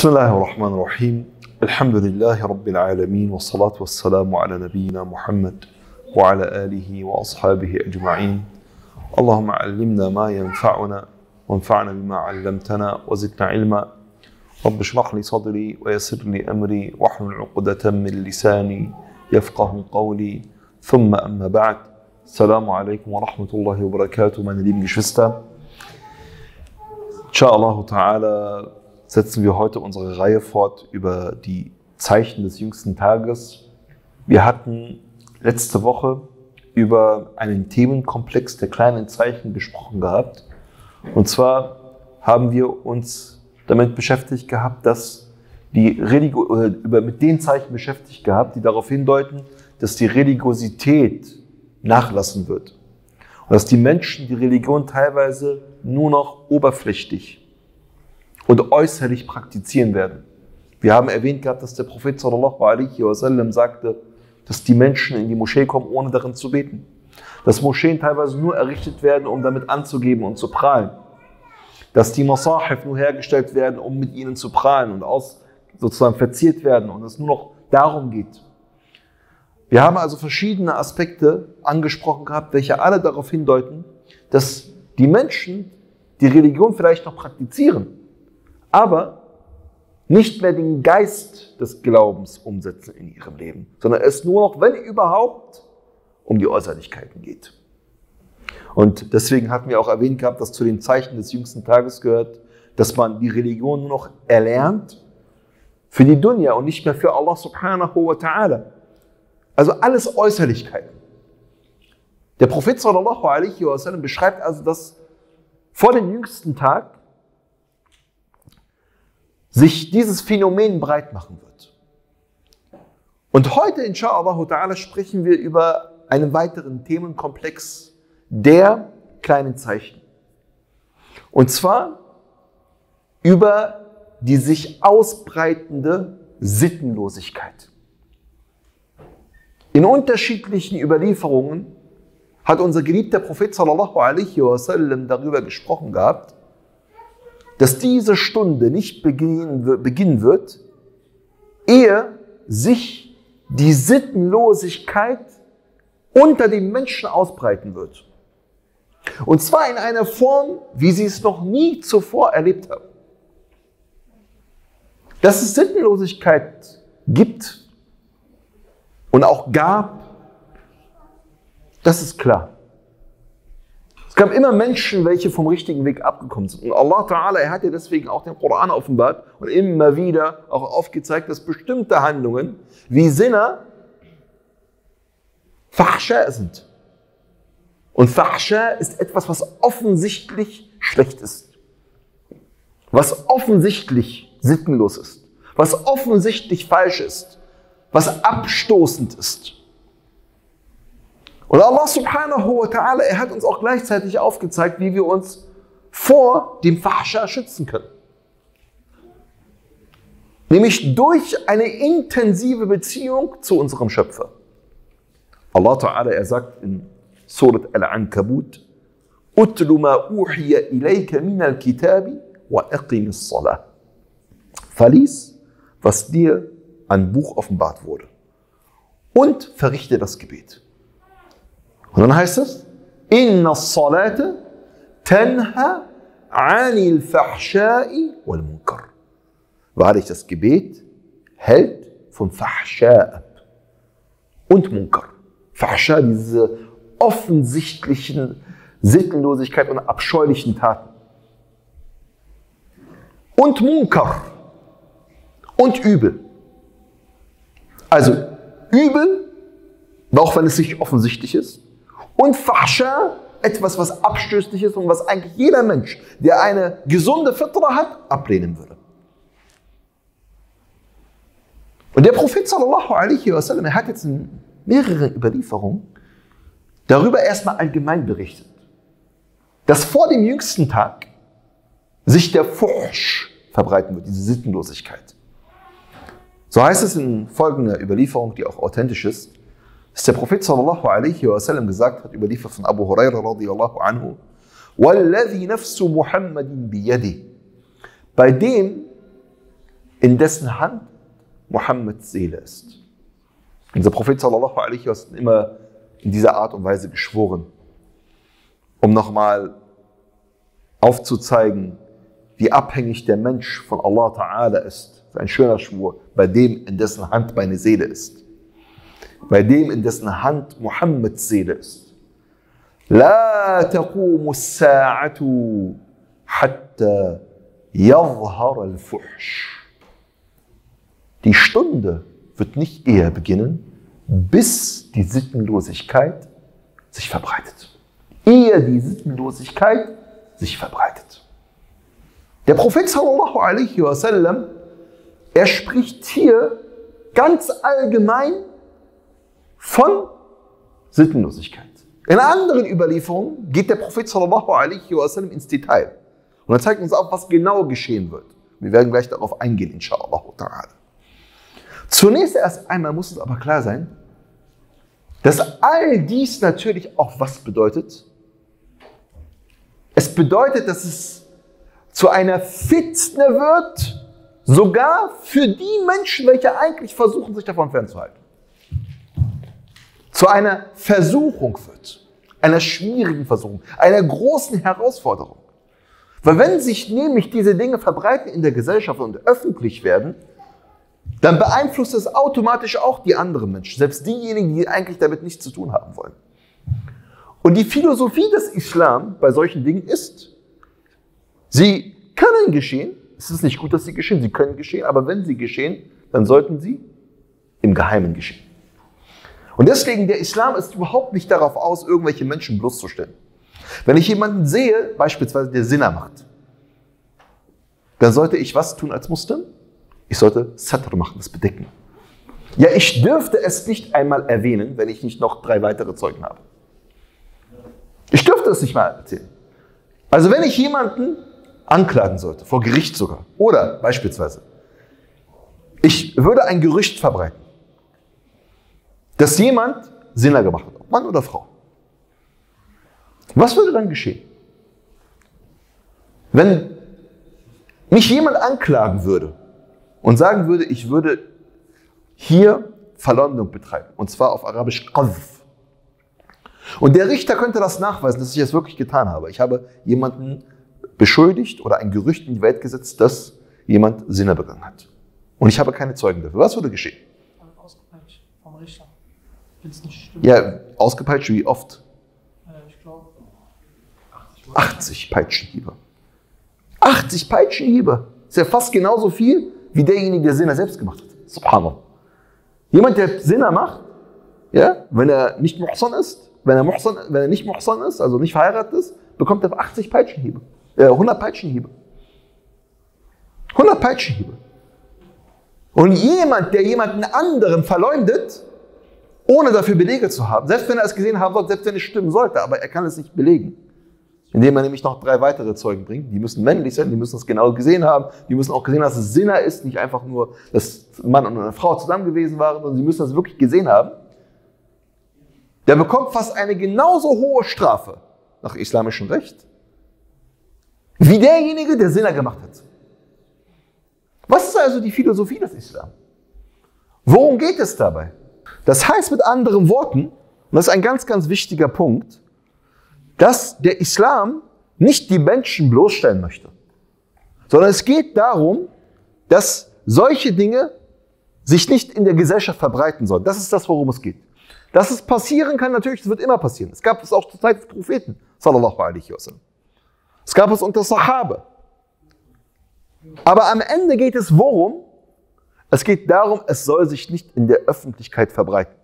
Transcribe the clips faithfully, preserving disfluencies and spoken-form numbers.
Bismillah ar-Rahman ar-Rahim. Alhamdulillahi Rabbil Alameen. Wa salatu wa salamu ala nabiyyina Muhammad wa ala alihi wa ashabihi ajma'in. Allahumma allimna ma yanfa'una wa anfa'na bima 'allamtana wa zidna ilma. Rabbi shrah li sadri wa yassir li amri wa hlul 'uqdatan min lisani yafqahu qawli. Thumma amma ba'd. Assalamu alaykum wa rahmatullahi wa barakatuh, meine lieben Geschwister. Inshallah ta'ala setzen wir heute unsere Reihe fort über die Zeichen des jüngsten Tages. Wir hatten letzte Woche über einen Themenkomplex der kleinen Zeichen gesprochen gehabt. Und zwar haben wir uns damit beschäftigt gehabt, dass die Religo oder über, mit den Zeichen beschäftigt gehabt, die darauf hindeuten, dass die Religiosität nachlassen wird. Und dass die Menschen die Religion teilweise nur noch oberflächlich und äußerlich praktizieren werden. Wir haben erwähnt gehabt, dass der Prophet sallallahu alaihi wasallam sagte, dass die Menschen in die Moschee kommen, ohne darin zu beten. Dass Moscheen teilweise nur errichtet werden, um damit anzugeben und zu prahlen. Dass die Masahif nur hergestellt werden, um mit ihnen zu prahlen und aus, sozusagen verziert werden und es nur noch darum geht. Wir haben also verschiedene Aspekte angesprochen gehabt, welche alle darauf hindeuten, dass die Menschen die Religion vielleicht noch praktizieren, aber nicht mehr den Geist des Glaubens umsetzen in ihrem Leben, sondern es nur noch, wenn überhaupt, um die Äußerlichkeiten geht. Und deswegen hatten wir auch erwähnt gehabt, dass zu den Zeichen des jüngsten Tages gehört, dass man die Religion nur noch erlernt für die Dunya und nicht mehr für Allah subhanahu wa ta'ala. Also alles Äußerlichkeiten. Der Prophet sallallahu alaihi wa sallam beschreibt also, dass vor dem jüngsten Tag sich dieses Phänomen breit machen wird. Und heute, insha'Allah ta'ala, sprechen wir über einen weiteren Themenkomplex der kleinen Zeichen. Und zwar über die sich ausbreitende Sittenlosigkeit. In unterschiedlichen Überlieferungen hat unser geliebter Prophet sallallahu alaihi wasallam darüber gesprochen gehabt, dass diese Stunde nicht beginnen wird, ehe sich die Sittenlosigkeit unter den Menschen ausbreiten wird. Und zwar in einer Form, wie sie es noch nie zuvor erlebt haben. Dass es Sittenlosigkeit gibt und auch gab, das ist klar. Es gab immer Menschen, welche vom richtigen Weg abgekommen sind. Und Allah Ta'ala, er hat ja deswegen auch den Koran offenbart und immer wieder auch aufgezeigt, dass bestimmte Handlungen wie Sinna Fahscha sind. Und Fahscha ist etwas, was offensichtlich schlecht ist. Was offensichtlich sittenlos ist. Was offensichtlich falsch ist. Was abstoßend ist. Und Allah subhanahu wa ta'ala, er hat uns auch gleichzeitig aufgezeigt, wie wir uns vor dem Fahscha schützen können. Nämlich durch eine intensive Beziehung zu unserem Schöpfer. Allah ta'ala, er sagt in Surat al-Ankabut, Utlu ma uhiya ilayka min al-kitabi wa aqim as-salah. Verlies, was dir an Buch offenbart wurde. Und verrichte das Gebet. Und dann heißt es, Inna as-salata tanha 'anil fahsha'i wal munkar. Wahrlich, das Gebet hält von Fahsha' ab und Munkar. Fahsha', diese offensichtlichen Sittenlosigkeit und abscheulichen Taten. Und Munkar. Und Übel. Also Übel, auch wenn es nicht offensichtlich ist. Und Fahscha, etwas, was abstößlich ist und was eigentlich jeder Mensch, der eine gesunde Fitra hat, ablehnen würde. Und der Prophet sallallahu alaihi wasallam, er hat jetzt in mehreren Überlieferungen darüber erstmal allgemein berichtet, dass vor dem jüngsten Tag sich der Fuhsch verbreiten wird, diese Sittenlosigkeit. So heißt es in folgender Überlieferung, die auch authentisch ist, dass der Prophet sallallahu alaihi wasallam gesagt hat, überliefert von Abu Huraira radiyallahu anhu, وَالَّذِي نَفْسُ مُحَمَّدٍ بِيَدِهِ. Bei dem, in dessen Hand Mohammeds Seele ist. Unser Prophet sallallahu alaihi wa sallam immer in dieser Art und Weise geschworen, um nochmal aufzuzeigen, wie abhängig der Mensch von Allah Ta'ala ist. Das ist ein schöner Schwur, bei dem, in dessen Hand meine Seele ist. Bei dem, in dessen Hand Mohammeds Seele ist. La taqumu as-sa'atu hatta yadhhar al-fuhsh. Die Stunde wird nicht eher beginnen, bis die Sittenlosigkeit sich verbreitet. Ehe die Sittenlosigkeit sich verbreitet. Der Prophet sallallahu alaihi wa sallam, er spricht hier ganz allgemein von Sittenlosigkeit. In anderen Überlieferungen geht der Prophet sallallahu alaihi wa sallam ins Detail. Und er zeigt uns auch, was genau geschehen wird. Wir werden gleich darauf eingehen, inshallah ta'ala. Zunächst erst einmal muss es aber klar sein, dass all dies natürlich auch was bedeutet. Es bedeutet, dass es zu einer Fitne wird, sogar für die Menschen, welche eigentlich versuchen, sich davon fernzuhalten. Zu einer Versuchung wird, einer schwierigen Versuchung, einer großen Herausforderung. Weil wenn sich nämlich diese Dinge verbreiten in der Gesellschaft und öffentlich werden, dann beeinflusst es automatisch auch die anderen Menschen, selbst diejenigen, die eigentlich damit nichts zu tun haben wollen. Und die Philosophie des Islam bei solchen Dingen ist, sie können geschehen, es ist nicht gut, dass sie geschehen, sie können geschehen, aber wenn sie geschehen, dann sollten sie im Geheimen geschehen. Und deswegen, der Islam ist überhaupt nicht darauf aus, irgendwelche Menschen bloßzustellen. Wenn ich jemanden sehe, beispielsweise der Zina macht, dann sollte ich was tun als Muslim? Ich sollte Satr machen, das bedecken. Ja, ich dürfte es nicht einmal erwähnen, wenn ich nicht noch drei weitere Zeugen habe. Ich dürfte es nicht mal erzählen. Also wenn ich jemanden anklagen sollte, vor Gericht sogar, oder beispielsweise, ich würde ein Gerücht verbreiten, dass jemand Zina gemacht hat, ob Mann oder Frau. Was würde dann geschehen? Wenn mich jemand anklagen würde, und sagen würde, ich würde hier Verleumdung betreiben. Und zwar auf Arabisch Qadf. Und der Richter könnte das nachweisen, dass ich es wirklich getan habe. Ich habe jemanden beschuldigt oder ein Gerücht in die Welt gesetzt, dass jemand Zina begangen hat. Und ich habe keine Zeugen dafür. Was würde geschehen? Ausgepeitscht vom Richter. Wenn es nicht stimmt. Ja, ausgepeitscht wie oft? Ich glaube achtzig Peitschenhiebe. achtzig Peitschenhiebe. Ist ja fast genauso viel wie derjenige, der Zina selbst gemacht hat. Subhanallah. Jemand, der Zina macht, ja, wenn er nicht Muhsan ist, wenn er, Muhsan, wenn er nicht Muhsan ist, also nicht verheiratet ist, bekommt er achtzig Peitschenhiebe, äh, hundert Peitschenhiebe. hundert Peitschenhiebe. Und jemand, der jemanden anderen verleumdet, ohne dafür Belege zu haben, selbst wenn er es gesehen haben sollte, selbst wenn es stimmen sollte, aber er kann es nicht belegen. Indem man nämlich noch drei weitere Zeugen bringt. Die müssen männlich sein, die müssen das genau gesehen haben. Die müssen auch gesehen haben, dass es Zina ist. Nicht einfach nur, dass Mann und eine Frau zusammen gewesen waren, sondern sie müssen das wirklich gesehen haben. Der bekommt fast eine genauso hohe Strafe nach islamischem Recht wie derjenige, der Zina gemacht hat. Was ist also die Philosophie des Islam? Worum geht es dabei? Das heißt mit anderen Worten, und das ist ein ganz, ganz wichtiger Punkt, dass der Islam nicht die Menschen bloßstellen möchte, sondern es geht darum, dass solche Dinge sich nicht in der Gesellschaft verbreiten sollen. Das ist das, worum es geht. Dass es passieren kann, natürlich, es wird immer passieren. Es gab es auch zur Zeit des Propheten, sallallahu alaihi wasallam. Es gab es unter Sahabe. Aber am Ende geht es worum? Es geht darum, es soll sich nicht in der Öffentlichkeit verbreiten.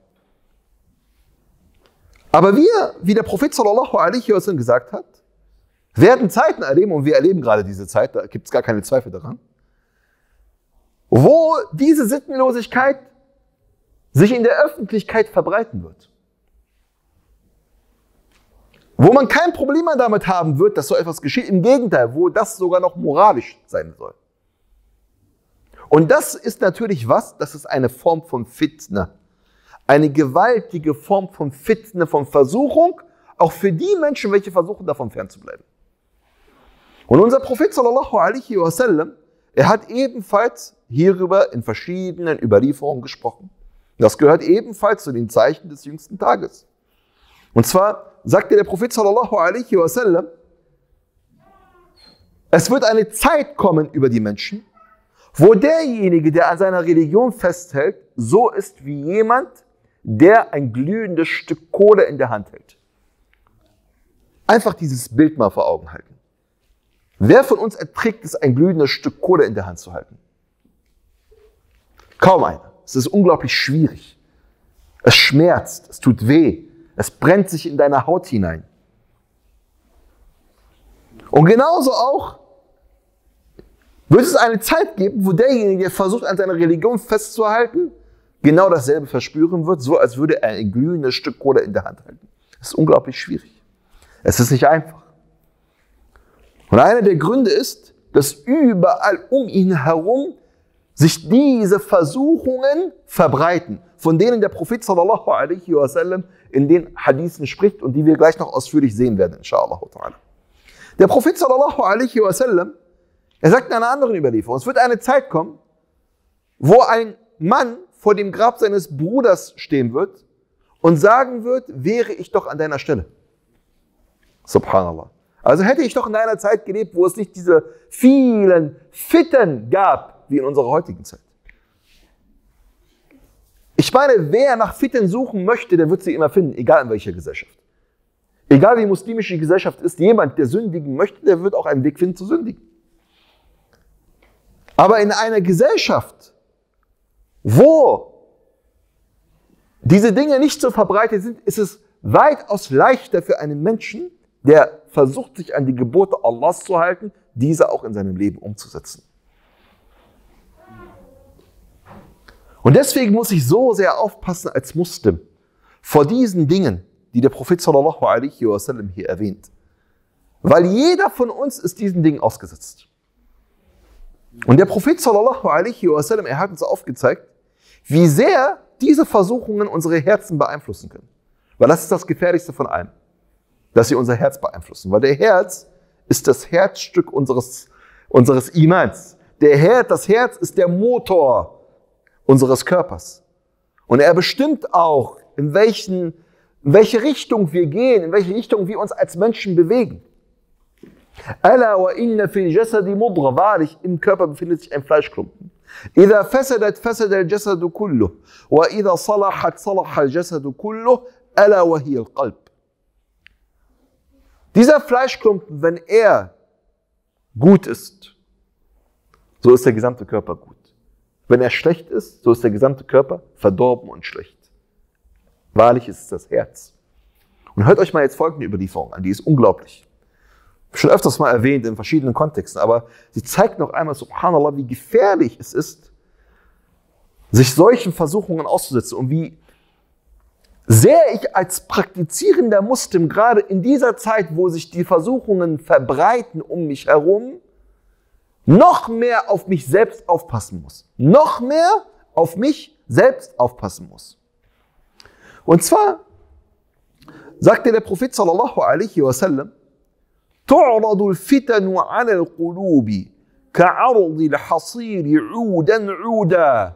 Aber wir, wie der Prophet sallallahu alaihi wa sallam gesagt hat, werden Zeiten erleben, und wir erleben gerade diese Zeit, da gibt es gar keine Zweifel daran, wo diese Sittenlosigkeit sich in der Öffentlichkeit verbreiten wird. Wo man kein Problem mehr damit haben wird, dass so etwas geschieht, im Gegenteil, wo das sogar noch moralisch sein soll. Und das ist natürlich was, das ist eine Form von Fitna. Eine gewaltige Form von Fitne, von Versuchung, auch für die Menschen, welche versuchen, davon fernzubleiben. Und unser Prophet sallallahu alaihi wasallam, er hat ebenfalls hierüber in verschiedenen Überlieferungen gesprochen. Das gehört ebenfalls zu den Zeichen des jüngsten Tages. Und zwar sagte der Prophet sallallahu alaihi wasallam, es wird eine Zeit kommen über die Menschen, wo derjenige, der an seiner Religion festhält, so ist wie jemand, der ein glühendes Stück Kohle in der Hand hält. Einfach dieses Bild mal vor Augen halten. Wer von uns erträgt es, ein glühendes Stück Kohle in der Hand zu halten? Kaum einer. Es ist unglaublich schwierig. Es schmerzt, es tut weh, es brennt sich in deine Haut hinein. Und genauso auch wird es eine Zeit geben, wo derjenige, der versucht, an seiner Religion festzuhalten, genau dasselbe verspüren wird, so als würde er ein glühendes Stück Kohle in der Hand halten. Das ist unglaublich schwierig. Es ist nicht einfach. Und einer der Gründe ist, dass überall um ihn herum sich diese Versuchungen verbreiten, von denen der Prophet sallallahu alaihi wasallam in den Hadithen spricht und die wir gleich noch ausführlich sehen werden, inshallah ta'ala. Der Prophet sallallahu alaihi wasallam, er sagt in einer anderen Überlieferung, es wird eine Zeit kommen, wo ein Mann vor dem Grab seines Bruders stehen wird und sagen wird, wäre ich doch an deiner Stelle. Subhanallah. Also hätte ich doch in einer Zeit gelebt, wo es nicht diese vielen Fitten gab, wie in unserer heutigen Zeit. Ich meine, wer nach Fitten suchen möchte, der wird sie immer finden, egal in welcher Gesellschaft. Egal wie muslimisch die Gesellschaft ist, jemand, der sündigen möchte, der wird auch einen Weg finden zu sündigen. Aber in einer Gesellschaft, wo diese Dinge nicht so verbreitet sind, ist es weitaus leichter für einen Menschen, der versucht, sich an die Gebote Allahs zu halten, diese auch in seinem Leben umzusetzen. Und deswegen muss ich so sehr aufpassen als Muslim vor diesen Dingen, die der Prophet sallallahu alaihi wasallam hier erwähnt. Weil jeder von uns ist diesen Dingen ausgesetzt. Und der Prophet sallallahu alaihi wasallam, er hat uns aufgezeigt, wie sehr diese Versuchungen unsere Herzen beeinflussen können. Weil das ist das Gefährlichste von allem, dass sie unser Herz beeinflussen. Weil der Herz ist das Herzstück unseres, unseres Imans. Der Herz, das Herz ist der Motor unseres Körpers. Und er bestimmt auch, in, welchen, in welche Richtung wir gehen, in welche Richtung wir uns als Menschen bewegen. Ala wa inna fil jasadi mudra. Wahrlich, im Körper befindet sich ein Fleischklumpen. Ida fasadat fasada al jasadu kulluh. Wa ida salahat salaha al jasadu kulluh. Ala wa hiya al qalb. Dieser Fleischklumpen, wenn er gut ist, so ist der gesamte Körper gut. Wenn er schlecht ist, so ist der gesamte Körper verdorben und schlecht. Wahrlich ist es das Herz. Und hört euch mal jetzt folgende Überlieferung an, die ist unglaublich. Schon öfters mal erwähnt in verschiedenen Kontexten, aber sie zeigt noch einmal, subhanallah, wie gefährlich es ist, sich solchen Versuchungen auszusetzen und wie sehr ich als praktizierender Muslim gerade in dieser Zeit, wo sich die Versuchungen verbreiten um mich herum, noch mehr auf mich selbst aufpassen muss. Noch mehr auf mich selbst aufpassen muss. Und zwar sagte der Prophet sallallahu alaihi wasallam, تعرض الفتن على القلوب كعرض الحصير عودا عودا.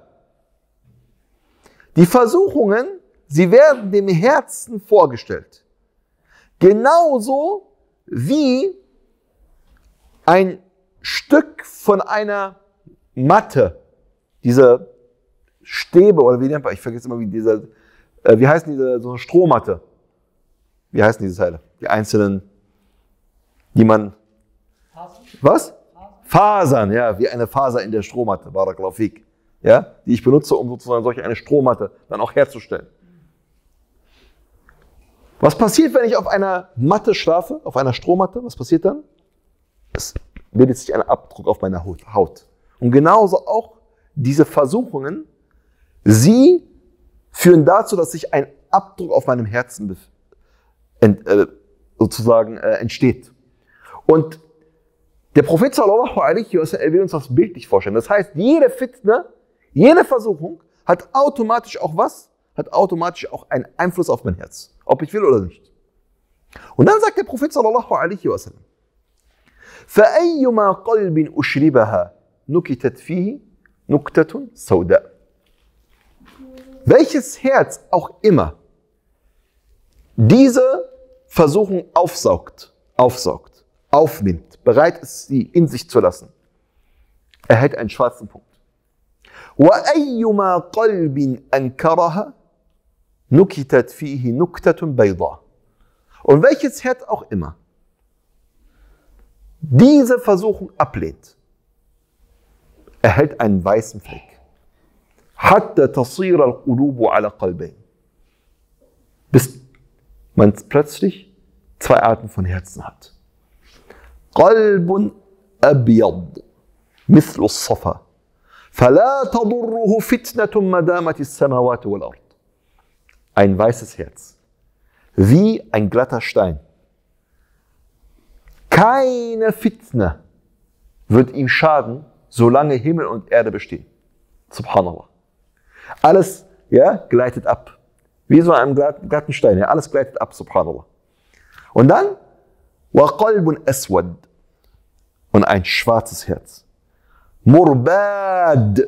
Die Versuchungen, sie werden dem Herzen vorgestellt. Genauso wie ein Stück von einer Matte. Diese Stäbe, oder wie nennt man, ich vergesse immer, wie diese, äh, wie heißen diese, so eine Strohmatte? Wie heißen diese Teile? Die einzelnen, die man, Fasern. Was? Fasern. Fasern, ja, wie eine Faser in der Strohmatte, barakallahu fik, ja, die ich benutze, um sozusagen solch eine Strohmatte dann auch herzustellen. Was passiert, wenn ich auf einer Matte schlafe, auf einer Strohmatte? Was passiert dann? Es bildet sich ein Abdruck auf meiner Haut. Und genauso auch diese Versuchungen, sie führen dazu, dass sich ein Abdruck auf meinem Herzen sozusagen entsteht. Und der Prophet sallallahu alaihi wasallam, er will uns das bildlich vorstellen. Das heißt, jede Fitne, jede Versuchung hat automatisch auch was? Hat automatisch auch einen Einfluss auf mein Herz. Ob ich will oder nicht. Und dann sagt der Prophet sallallahu alaihi wasallam, فَأَيُّمَا قَلْبٍ أُشْرِبَهَا نُكِتَتْ فِيهِ Nuktatun Sauda. Welches Herz auch immer diese Versuchung aufsaugt, aufsaugt, aufnimmt, bereit ist, sie in sich zu lassen, erhält einen schwarzen Punkt. وَأَيُّمَا قَلْبٍ أَنْكَرَهَا نُكِتَتْ فِيهِ نُكْتَةٌ بَيْضَاءٌ. Und welches Herz auch immer diese Versuchung ablehnt, erhält einen weißen Fleck. حَتَّى تَصِيرَ الْقُلُوبُ عَلَى قَلْبَيْنِ. Bis man plötzlich zwei Arten von Herzen hat. قَلْبٌ أَبْيَضٌ مِثْلُ الصَّفَى فَلَا تَضُرُّهُ فِتْنَةٌ مَدَامَتِ السَّمَوَاتِ وَالْأَرْضِ. Ein weißes Herz, wie ein glatter Stein. Keine Fitne wird ihm schaden, solange Himmel und Erde bestehen. Subhanallah. Alles, ja, gleitet ab. Wie so einem glatten Stein. Ja, alles gleitet ab, subhanallah. Und dann, وَقَلْبٌ أَسْوَدٌ. Und ein schwarzes Herz. Murbad,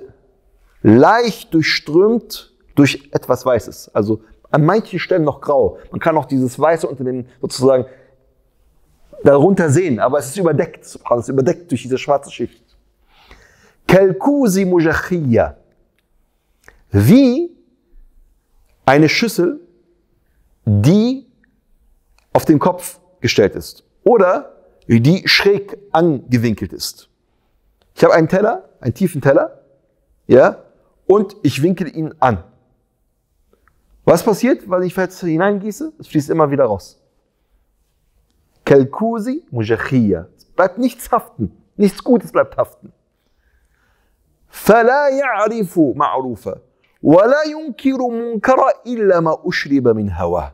leicht durchströmt durch etwas Weißes. Also an manchen Stellen noch grau. Man kann auch dieses Weiße unter dem sozusagen darunter sehen, aber es ist überdeckt. Es ist überdeckt durch diese schwarze Schicht. Kalkusi Mujachiyya. Wie eine Schüssel, die auf den Kopf gestellt ist. Oder die schräg angewinkelt ist. Ich habe einen Teller, einen tiefen Teller, ja, und ich winkel ihn an. Was passiert, weil ich Fett hineingieße? Es fließt immer wieder raus. Kalkusi Mujachiyya. Es bleibt nichts haften. Nichts Gutes bleibt haften. فَلَا يَعْرِفُ مَعْرُوفًا وَلَا يُنْكِرُ مُنْكَرًا إِلَّا مَا أُشْرِبَ مِنْ هَوَاهُ.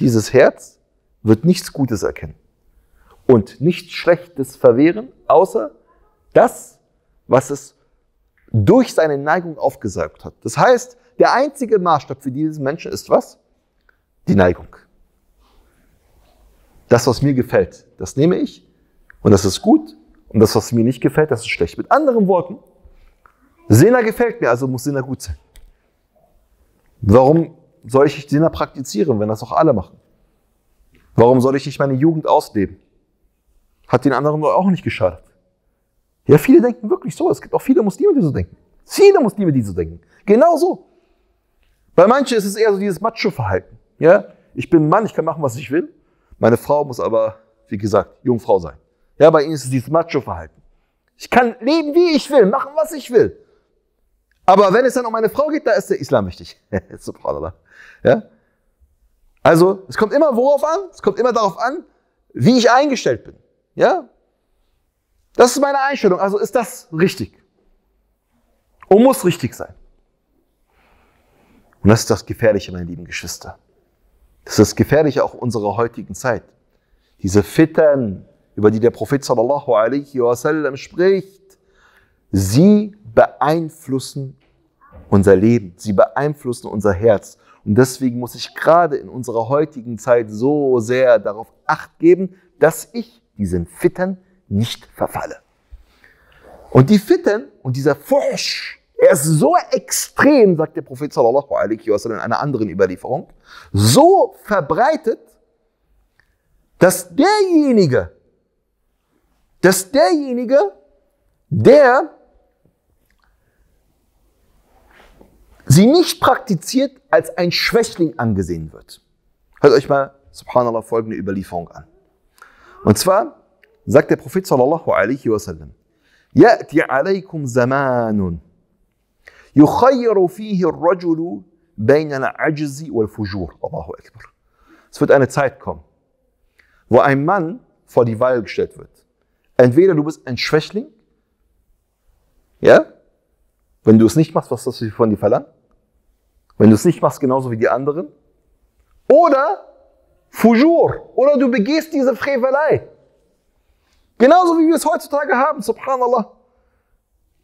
Dieses Herz wird nichts Gutes erkennen und nichts Schlechtes verwehren, außer das, was es durch seine Neigung aufgesaugt hat. Das heißt, der einzige Maßstab für diesen Menschen ist was? Die Neigung. Das, was mir gefällt, das nehme ich und das ist gut, und das, was mir nicht gefällt, das ist schlecht. Mit anderen Worten, Zina gefällt mir, also muss Zina gut sein. Warum soll ich Zina praktizieren, wenn das auch alle machen? Warum soll ich nicht meine Jugend ausleben? Hat den anderen auch nicht geschadet. Ja, viele denken wirklich so. Es gibt auch viele Muslime, die so denken. Viele Muslime, die so denken. Genau so. Bei manchen ist es eher so dieses Macho-Verhalten. Ja? Ich bin Mann, ich kann machen, was ich will. Meine Frau muss aber, wie gesagt, Jungfrau sein. Ja, bei ihnen ist es dieses Macho-Verhalten. Ich kann leben, wie ich will, machen, was ich will. Aber wenn es dann um meine Frau geht, da ist der Islam wichtig. Subhanallah. Ja? Also, es kommt immer worauf an? Es kommt immer darauf an, wie ich eingestellt bin. Ja? Das ist meine Einstellung. Also ist das richtig. Und muss richtig sein. Und das ist das Gefährliche, meine lieben Geschwister. Das ist das Gefährliche auch unserer heutigen Zeit. Diese Fitten, über die der Prophet sallallahu alaihi wasallam spricht, sie beeinflussen unser Leben, sie beeinflussen unser Herz. Und deswegen muss ich gerade in unserer heutigen Zeit so sehr darauf Acht geben, dass ich diesen Fitten nicht verfalle. Und die Fitten und dieser Fursch, er ist so extrem, sagt der Prophet sallallahu alaihi wasallam in einer anderen Überlieferung, so verbreitet, dass derjenige, dass derjenige, der sie nicht praktiziert, als ein Schwächling angesehen wird. Hört euch mal, subhanallah, folgende Überlieferung an. Und zwar sagt der Prophet sallallahu alaihi wasallam: "Ya'ti alaykum zamanun yukhayru fihi ar-rajulu bayna al-'ajzi wal-fujur." Allahu akbar. Es wird eine Zeit kommen, wo ein Mann vor die Wahl gestellt wird. Entweder du bist ein Schwächling, ja, wenn du es nicht machst, was das von dir verlangt, wenn du es nicht machst, genauso wie die anderen, oder Fujur, oder du begehst diese Frevelei. Genauso wie wir es heutzutage haben, subhanallah.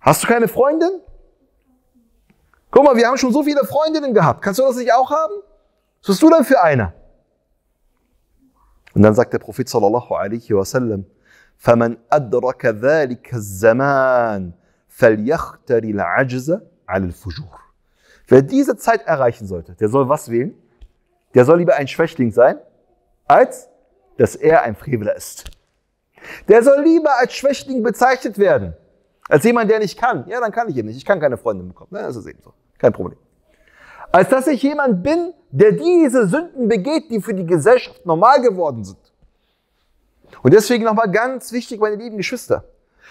Hast du keine Freundin? Guck mal, wir haben schon so viele Freundinnen gehabt. Kannst du das nicht auch haben? Was bist du denn für einer? Und dann sagt der Prophet sallallahu alaihi wasallam: فَمَنْ أَدْرَكَ ذَلِكَ الزَّمَانِ Wer diese Zeit erreichen sollte, der soll was wählen? Der soll lieber ein Schwächling sein, als dass er ein Freveler ist. Der soll lieber als Schwächling bezeichnet werden, als jemand, der nicht kann. Ja, dann kann ich eben nicht. Ich kann keine Freundin bekommen. Das ist eben so. Kein Problem. Als dass ich jemand bin, der diese Sünden begeht, die für die Gesellschaft normal geworden sind. Und deswegen nochmal ganz wichtig, meine lieben Geschwister.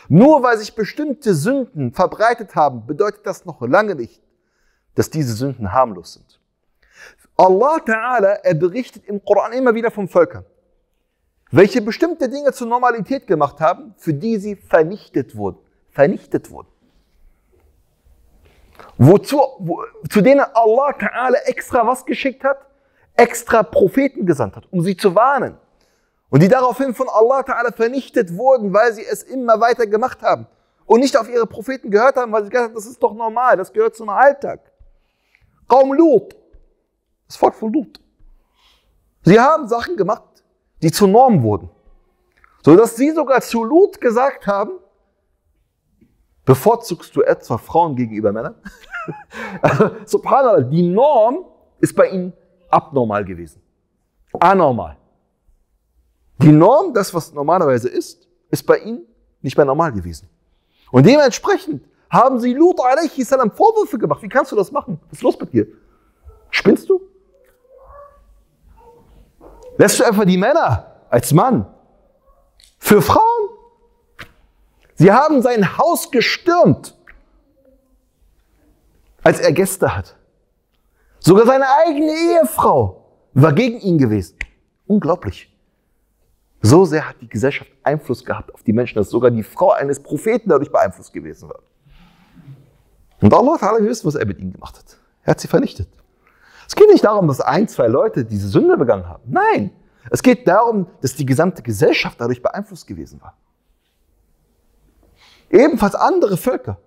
Nur weil sich bestimmte Sünden verbreitet haben, bedeutet das noch lange nicht, dass diese Sünden harmlos sind. Allah Ta'ala, er berichtet im Koran immer wieder von Völkern, welche bestimmte Dinge zur Normalität gemacht haben, für die sie vernichtet wurden. Vernichtet wurden. Wozu, wo, zu denen Allah Ta'ala extra was geschickt hat? Extra Propheten gesandt hat, um sie zu warnen. Und die daraufhin von Allah Ta'ala vernichtet wurden, weil sie es immer weiter gemacht haben und nicht auf ihre Propheten gehört haben, weil sie gesagt haben, das ist doch normal, das gehört zum Alltag. Qaum Lut, das Volk von Lut. Sie haben Sachen gemacht, die zur Norm wurden, sodass sie sogar zu Lut gesagt haben, bevorzugst du etwa Frauen gegenüber Männern? Subhanallah, die Norm ist bei ihnen abnormal gewesen, anormal. Die Norm, das was normalerweise ist, ist bei ihnen nicht mehr normal gewesen. Und dementsprechend haben sie Lut alaihi salam Vorwürfe gemacht. Wie kannst du das machen? Was ist los mit dir? Spinnst du? Lässt du einfach die Männer als Mann für Frauen? Sie haben sein Haus gestürmt, als er Gäste hat. Sogar seine eigene Ehefrau war gegen ihn gewesen. Unglaublich. So sehr hat die Gesellschaft Einfluss gehabt auf die Menschen, dass sogar die Frau eines Propheten dadurch beeinflusst gewesen war. Und Allah hat gewusst, was er mit ihnen gemacht hat. Er hat sie vernichtet. Es geht nicht darum, dass ein, zwei Leute diese Sünde begangen haben. Nein, es geht darum, dass die gesamte Gesellschaft dadurch beeinflusst gewesen war. Ebenfalls andere Völker,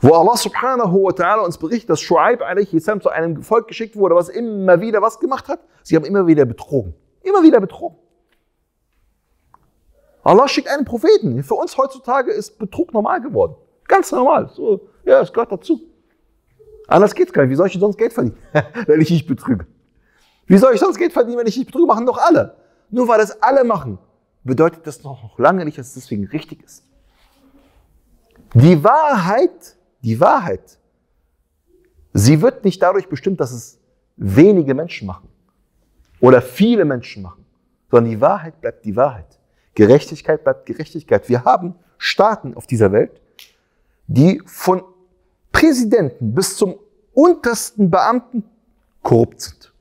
wo Allah subhanahu wa ta'ala uns berichtet, dass Shu'aib alaihi salam zu einem Volk geschickt wurde, was immer wieder was gemacht hat. Sie haben immer wieder betrogen. Immer wieder betrogen. Allah schickt einen Propheten. Für uns heutzutage ist Betrug normal geworden. Ganz normal. So, ja, es gehört dazu. Anders geht's gar nicht. Wie soll ich sonst Geld verdienen, wenn ich nicht betrüge? Wie soll ich sonst Geld verdienen, wenn ich nicht betrüge? Machen doch alle. Nur weil das alle machen, bedeutet das noch lange nicht, dass es deswegen richtig ist. Die Wahrheit, die Wahrheit, sie wird nicht dadurch bestimmt, dass es wenige Menschen machen oder viele Menschen machen, sondern die Wahrheit bleibt die Wahrheit. Gerechtigkeit bleibt Gerechtigkeit. Wir haben Staaten auf dieser Welt, die von Präsidenten bis zum untersten Beamten korrupt sind.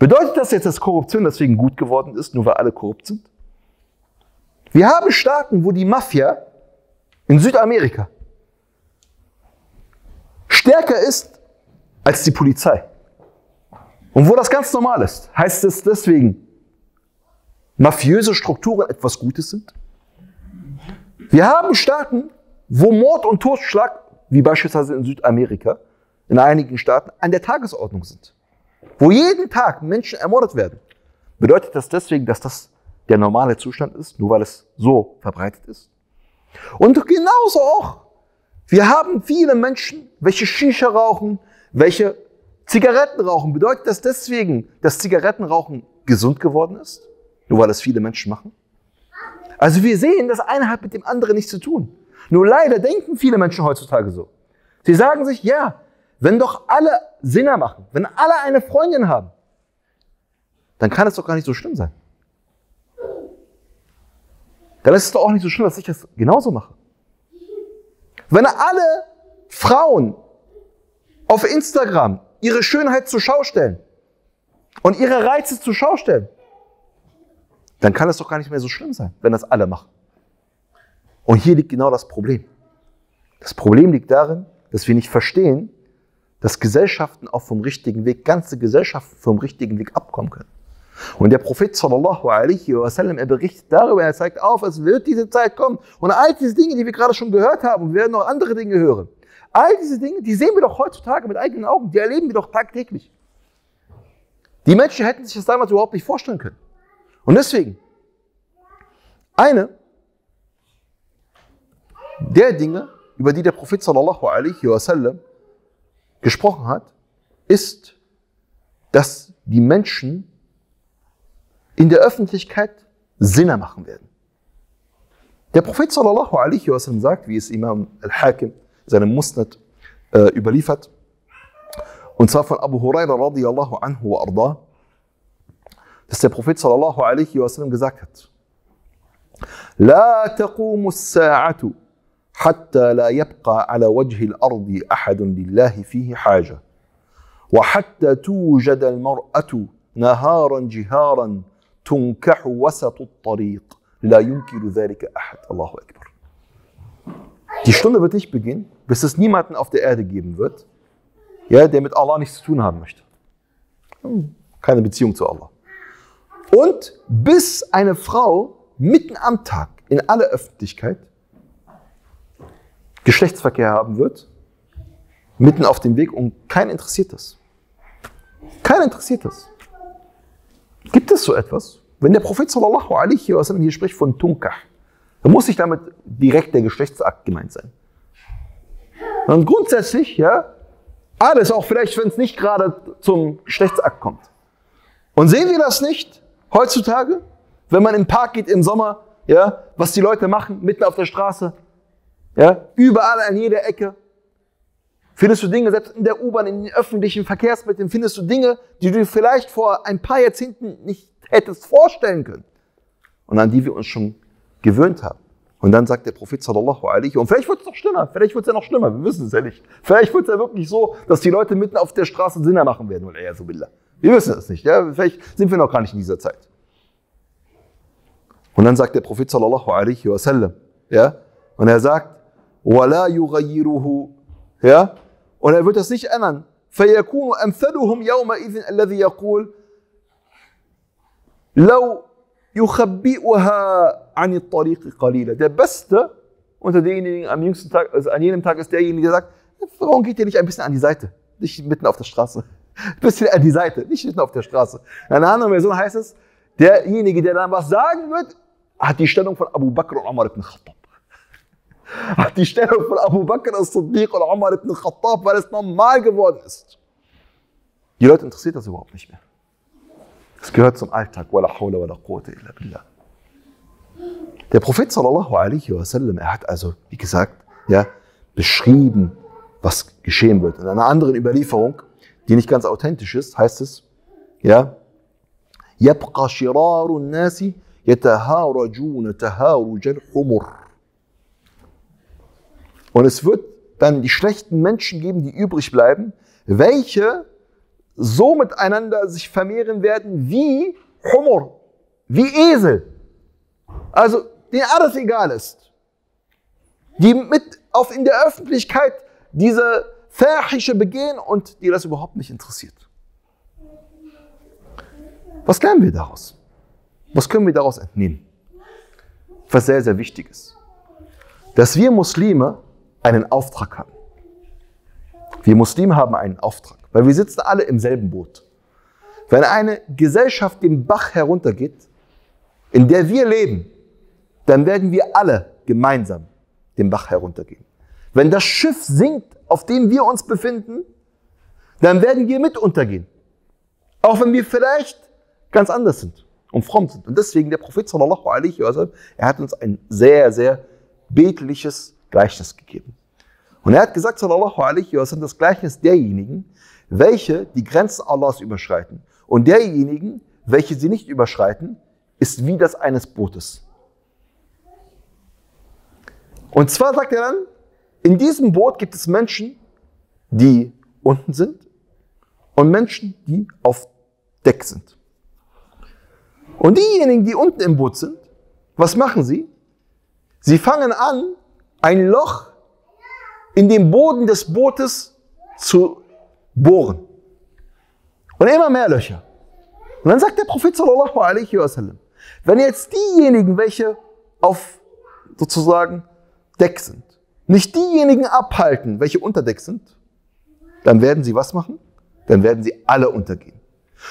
Bedeutet das jetzt, dass Korruption deswegen gut geworden ist, nur weil alle korrupt sind? Wir haben Staaten, wo die Mafia in Südamerika stärker ist als die Polizei. Und wo das ganz normal ist, heißt es deswegen, mafiöse Strukturen etwas Gutes sind? Wir haben Staaten, wo Mord und Totschlag, wie beispielsweise in Südamerika, in einigen Staaten, an der Tagesordnung sind. Wo jeden Tag Menschen ermordet werden. Bedeutet das deswegen, dass das der normale Zustand ist, nur weil es so verbreitet ist? Und genauso auch, wir haben viele Menschen, welche Shisha rauchen, welche Zigaretten rauchen. Bedeutet das deswegen, dass Zigarettenrauchen gesund geworden ist? Nur weil das viele Menschen machen. Also wir sehen, das eine hat mit dem anderen nichts zu tun. Nur leider denken viele Menschen heutzutage so. Sie sagen sich, ja, wenn doch alle Sinner machen, wenn alle eine Freundin haben, dann kann es doch gar nicht so schlimm sein. Dann ist es doch auch nicht so schlimm, dass ich das genauso mache. Wenn alle Frauen auf Instagram ihre Schönheit zur Schau stellen und ihre Reize zur Schau stellen, dann kann es doch gar nicht mehr so schlimm sein, wenn das alle machen. Und hier liegt genau das Problem. Das Problem liegt darin, dass wir nicht verstehen, dass Gesellschaften auch vom richtigen Weg, ganze Gesellschaften vom richtigen Weg abkommen können. Und der Prophet sallallahu alaihi wasallam, er berichtet darüber, er zeigt auf, es wird diese Zeit kommen. Und all diese Dinge, die wir gerade schon gehört haben, und wir werden noch andere Dinge hören. All diese Dinge, die sehen wir doch heutzutage mit eigenen Augen, die erleben wir doch tagtäglich. Die Menschen hätten sich das damals überhaupt nicht vorstellen können. Und deswegen, eine der Dinge, über die der Prophet sallallahu alaihi wasallam gesprochen hat, ist, dass die Menschen in der Öffentlichkeit Sinne machen werden. Der Prophet sallallahu alaihi wasallam sagt, wie es Imam al-Hakim seinem Musnad äh, überliefert, und zwar von Abu Huraira radiyallahu anhu wa arda, dass der Prophet sallallahu alaihi wasallam gesagt hat: La taqumu as-sa'atu hatta la yabqa ala wajhi al-ardi ahadun lillahi fihi haja wa hatta tujad al-mar'atu naharan jiharan tunkahu wasatu at-tariq la yunkiru dhalika ahad. Allahu akbar. Die Stunde wird nicht beginnen, bis es niemanden auf der Erde geben wird, ja, der mit Allah nichts zu tun haben möchte. Keine Beziehung zu Allah. Und bis eine Frau mitten am Tag in aller Öffentlichkeit Geschlechtsverkehr haben wird, mitten auf dem Weg, und kein interessiert das. Kein interessiert das. Gibt es so etwas? Wenn der Prophet sallallahu alaihi wa sallam hier spricht von Tunkah, dann muss nicht damit direkt der Geschlechtsakt gemeint sein. Und grundsätzlich, ja, alles auch vielleicht, wenn es nicht gerade zum Geschlechtsakt kommt. Und sehen wir das nicht heutzutage? Wenn man im Park geht im Sommer, ja, was die Leute machen, mitten auf der Straße, ja, überall an jeder Ecke, findest du Dinge, selbst in der U-Bahn, in den öffentlichen Verkehrsmitteln, findest du Dinge, die du vielleicht vor ein paar Jahrzehnten nicht hättest vorstellen können und an die wir uns schon gewöhnt haben. Und dann sagt der Prophet sallallahu alaihi, und vielleicht wird es noch schlimmer, vielleicht wird es ja noch schlimmer, wir wissen es ja nicht. Vielleicht wird es ja wirklich so, dass die Leute mitten auf der Straße Sinner machen werden, weil er so will. Wir wissen es nicht, ja? Vielleicht sind wir noch gar nicht in dieser Zeit. Und dann sagt der Prophet sallallahu alaihi wasallam, ja, und er sagt, wala yughayyiruhu, ja, und er wird das nicht ändern. Fayakunu amthaluhum yawma idhin alladhi yaqul law yukhabbi'uha an at-tariq qalila. Der Beste unter denjenigen am jüngsten Tag, also an jedem Tag, ist derjenige, der sagt: Warum geht ihr nicht ein bisschen an die Seite? Nicht mitten auf der Straße. Ein bisschen an die Seite, nicht mitten auf der Straße. In einer anderen Version heißt es, derjenige, der dann was sagen wird, hat die Stellung von Abu Bakr und Umar ibn Khattab. Hat die Stellung von Abu Bakr as-Siddiq und Umar ibn Khattab, weil es normal geworden ist. Die Leute interessiert das überhaupt nicht mehr. Es gehört zum Alltag. Wala hawla wala quwwata illa billah. Der Prophet sallallahu alaihi wasallam, er hat also, wie gesagt, ja, beschrieben, was geschehen wird. In einer anderen Überlieferung, die nicht ganz authentisch ist, heißt es, ja, يبقى شرار الناس يتهارجون تهارج الحمر. Und es wird dann die schlechten Menschen geben, die übrig bleiben, welche so miteinander sich vermehren werden wie Humor, wie Esel. Also denen alles egal ist. Die mit auf in der Öffentlichkeit diese Fahische begehen und die das überhaupt nicht interessiert. Was lernen wir daraus? Was können wir daraus entnehmen? Was sehr, sehr wichtig ist. Dass wir Muslime einen Auftrag haben. Wir Muslime haben einen Auftrag, weil wir sitzen alle im selben Boot. Wenn eine Gesellschaft den Bach heruntergeht, in der wir leben, dann werden wir alle gemeinsam den Bach heruntergehen. Wenn das Schiff sinkt, auf dem wir uns befinden, dann werden wir mit untergehen. Auch wenn wir vielleicht ganz anders sind und fromm sind. Und deswegen der Prophet sallallahu alaihi wasallam, er hat uns ein sehr, sehr betliches Gleichnis gegeben. Und er hat gesagt, sallallahu alaihi wasallam, das Gleichnis derjenigen, welche die Grenzen Allahs überschreiten. Und derjenigen, welche sie nicht überschreiten, ist wie das eines Bootes. Und zwar sagt er dann, in diesem Boot gibt es Menschen, die unten sind und Menschen, die auf Deck sind. Und diejenigen, die unten im Boot sind, was machen sie? Sie fangen an, ein Loch in den Boden des Bootes zu bohren. Und immer mehr Löcher. Und dann sagt der Prophet sallallahu alaihi wasallam, wenn jetzt diejenigen, welche auf sozusagen Deck sind, nicht diejenigen abhalten, welche unter Deck sind, dann werden sie was machen? Dann werden sie alle untergehen.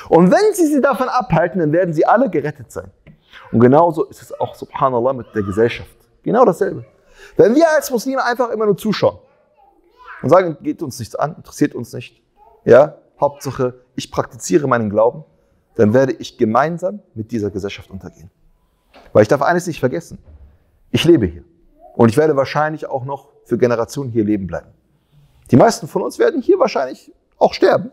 Und wenn sie sie davon abhalten, dann werden sie alle gerettet sein. Und genauso ist es auch, subhanallah, mit der Gesellschaft. Genau dasselbe. Wenn wir als Muslime einfach immer nur zuschauen und sagen, geht uns nichts an, interessiert uns nicht, ja, Hauptsache, ich praktiziere meinen Glauben, dann werde ich gemeinsam mit dieser Gesellschaft untergehen. Weil ich darf eines nicht vergessen, ich lebe hier und ich werde wahrscheinlich auch noch für Generationen hier leben bleiben. Die meisten von uns werden hier wahrscheinlich auch sterben.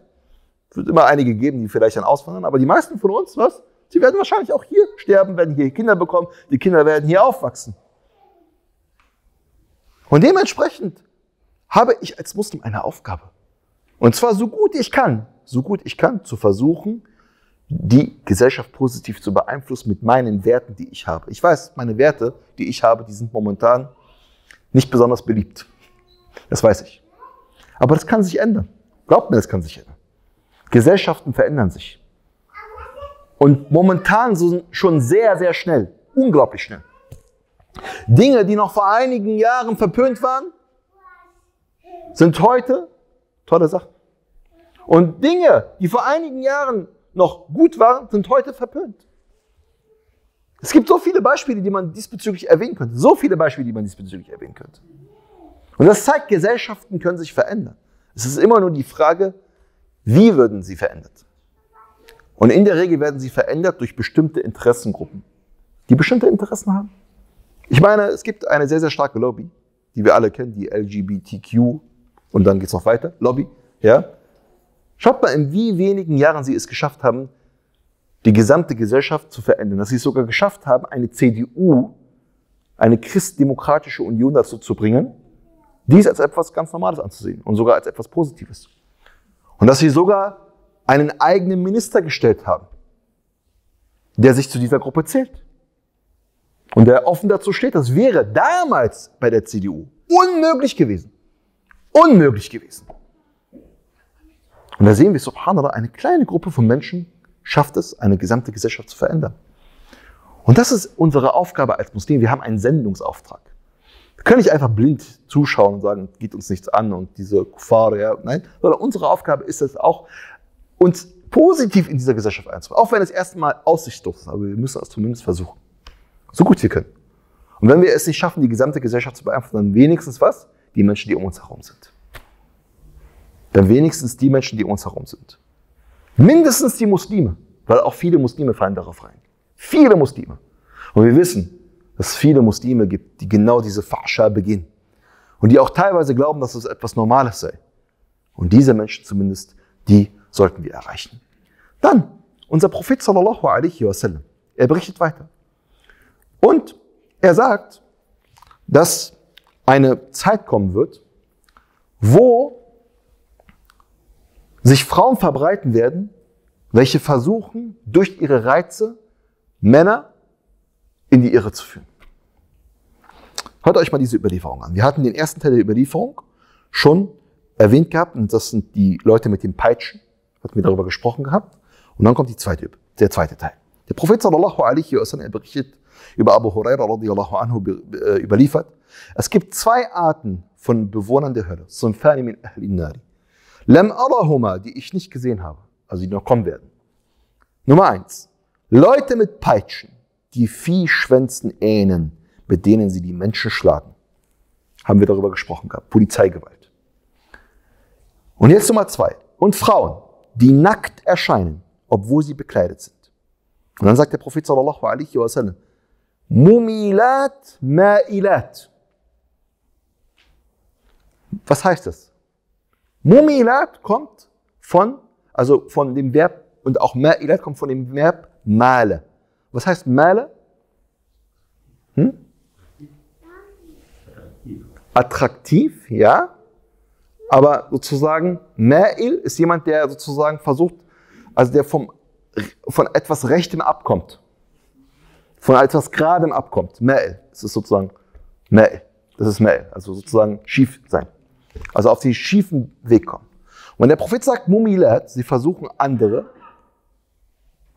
Es wird immer einige geben, die vielleicht dann auswandern, aber die meisten von uns, was? Sie werden wahrscheinlich auch hier sterben, werden hier Kinder bekommen, die Kinder werden hier aufwachsen. Und dementsprechend habe ich als Muslim eine Aufgabe. Und zwar so gut ich kann, so gut ich kann, zu versuchen, die Gesellschaft positiv zu beeinflussen mit meinen Werten, die ich habe. Ich weiß, meine Werte, die ich habe, die sind momentan nicht besonders beliebt. Das weiß ich. Aber das kann sich ändern. Glaubt mir, das kann sich ändern. Gesellschaften verändern sich. Und momentan so schon sehr, sehr schnell. Unglaublich schnell. Dinge, die noch vor einigen Jahren verpönt waren, sind heute tolle Sachen. Und Dinge, die vor einigen Jahren noch gut waren, sind heute verpönt. Es gibt so viele Beispiele, die man diesbezüglich erwähnen könnte. So viele Beispiele, die man diesbezüglich erwähnen könnte. Und das zeigt, Gesellschaften können sich verändern. Es ist immer nur die Frage, wie würden sie verändert? Und in der Regel werden sie verändert durch bestimmte Interessengruppen, die bestimmte Interessen haben. Ich meine, es gibt eine sehr, sehr starke Lobby, die wir alle kennen, die L G B T Q, und dann geht es noch weiter, Lobby. Ja? Schaut mal, in wie wenigen Jahren sie es geschafft haben, die gesamte Gesellschaft zu verändern. Dass sie es sogar geschafft haben, eine C D U, eine christdemokratische Union dazu zu bringen, dies als etwas ganz Normales anzusehen und sogar als etwas Positives. Und dass sie sogar einen eigenen Minister gestellt haben, der sich zu dieser Gruppe zählt. Und der offen dazu steht, das wäre damals bei der C D U unmöglich gewesen. Unmöglich gewesen. Und da sehen wir, subhanallah, eine kleine Gruppe von Menschen schafft es, eine gesamte Gesellschaft zu verändern. Und das ist unsere Aufgabe als Muslime. Wir haben einen Sendungsauftrag. Wir können nicht einfach blind zuschauen und sagen, geht uns nichts an und diese Kuffar, ja, nein. Sondern unsere Aufgabe ist es auch, uns positiv in dieser Gesellschaft einzubringen. Auch wenn es erstmal aussichtslos ist, aber wir müssen es zumindest versuchen. So gut wir können. Und wenn wir es nicht schaffen, die gesamte Gesellschaft zu beeinflussen, dann wenigstens was? Die Menschen, die um uns herum sind. Dann wenigstens die Menschen, die um uns herum sind. Mindestens die Muslime, weil auch viele Muslime fallen darauf rein. Viele Muslime. Und wir wissen, dass es viele Muslime gibt, die genau diese Fahscha begehen. Und die auch teilweise glauben, dass es etwas Normales sei. Und diese Menschen zumindest, die sollten wir erreichen. Dann, unser Prophet sallallahu alaihi wasallam, er berichtet weiter. Und er sagt, dass eine Zeit kommen wird, wo sich Frauen verbreiten werden, welche versuchen, durch ihre Reize Männer in die Irre zu führen. Hört euch mal diese Überlieferung an. Wir hatten den ersten Teil der Überlieferung schon erwähnt gehabt, und das sind die Leute mit den Peitschen, hatten wir darüber gesprochen gehabt. Und dann kommt die zweite, der zweite Teil. Der Prophet sallallahu alaihi wasallam, er berichtet über Abu Huraira radiyallahu anhu überliefert. Es gibt zwei Arten von Bewohnern der Hölle, Sunfani min ahlin nari. Lam arahuma, die ich nicht gesehen habe, also die noch kommen werden. Nummer eins, Leute mit Peitschen, die Viehschwänzen ähneln, mit denen sie die Menschen schlagen. Haben wir darüber gesprochen gehabt, Polizeigewalt. Und jetzt Nummer zwei, und Frauen, die nackt erscheinen, obwohl sie bekleidet sind. Und dann sagt der Prophet sallallahu alaihi wasallam, Mumilat Mailat. Was heißt das? Mumilat kommt von, also von dem Verb, und auch Mailat kommt von dem Verb Male. Was heißt Male? Hm? Attraktiv, ja. Aber sozusagen Mail ist jemand, der sozusagen versucht, also der vom, von etwas Rechtem abkommt. Von etwas Geradem abkommt. Ma'il. Das ist sozusagen Ma'il. Das ist Ma'il. Also sozusagen schief sein. Also auf den schiefen Weg kommen. Und wenn der Prophet sagt, Mumilat, sie versuchen andere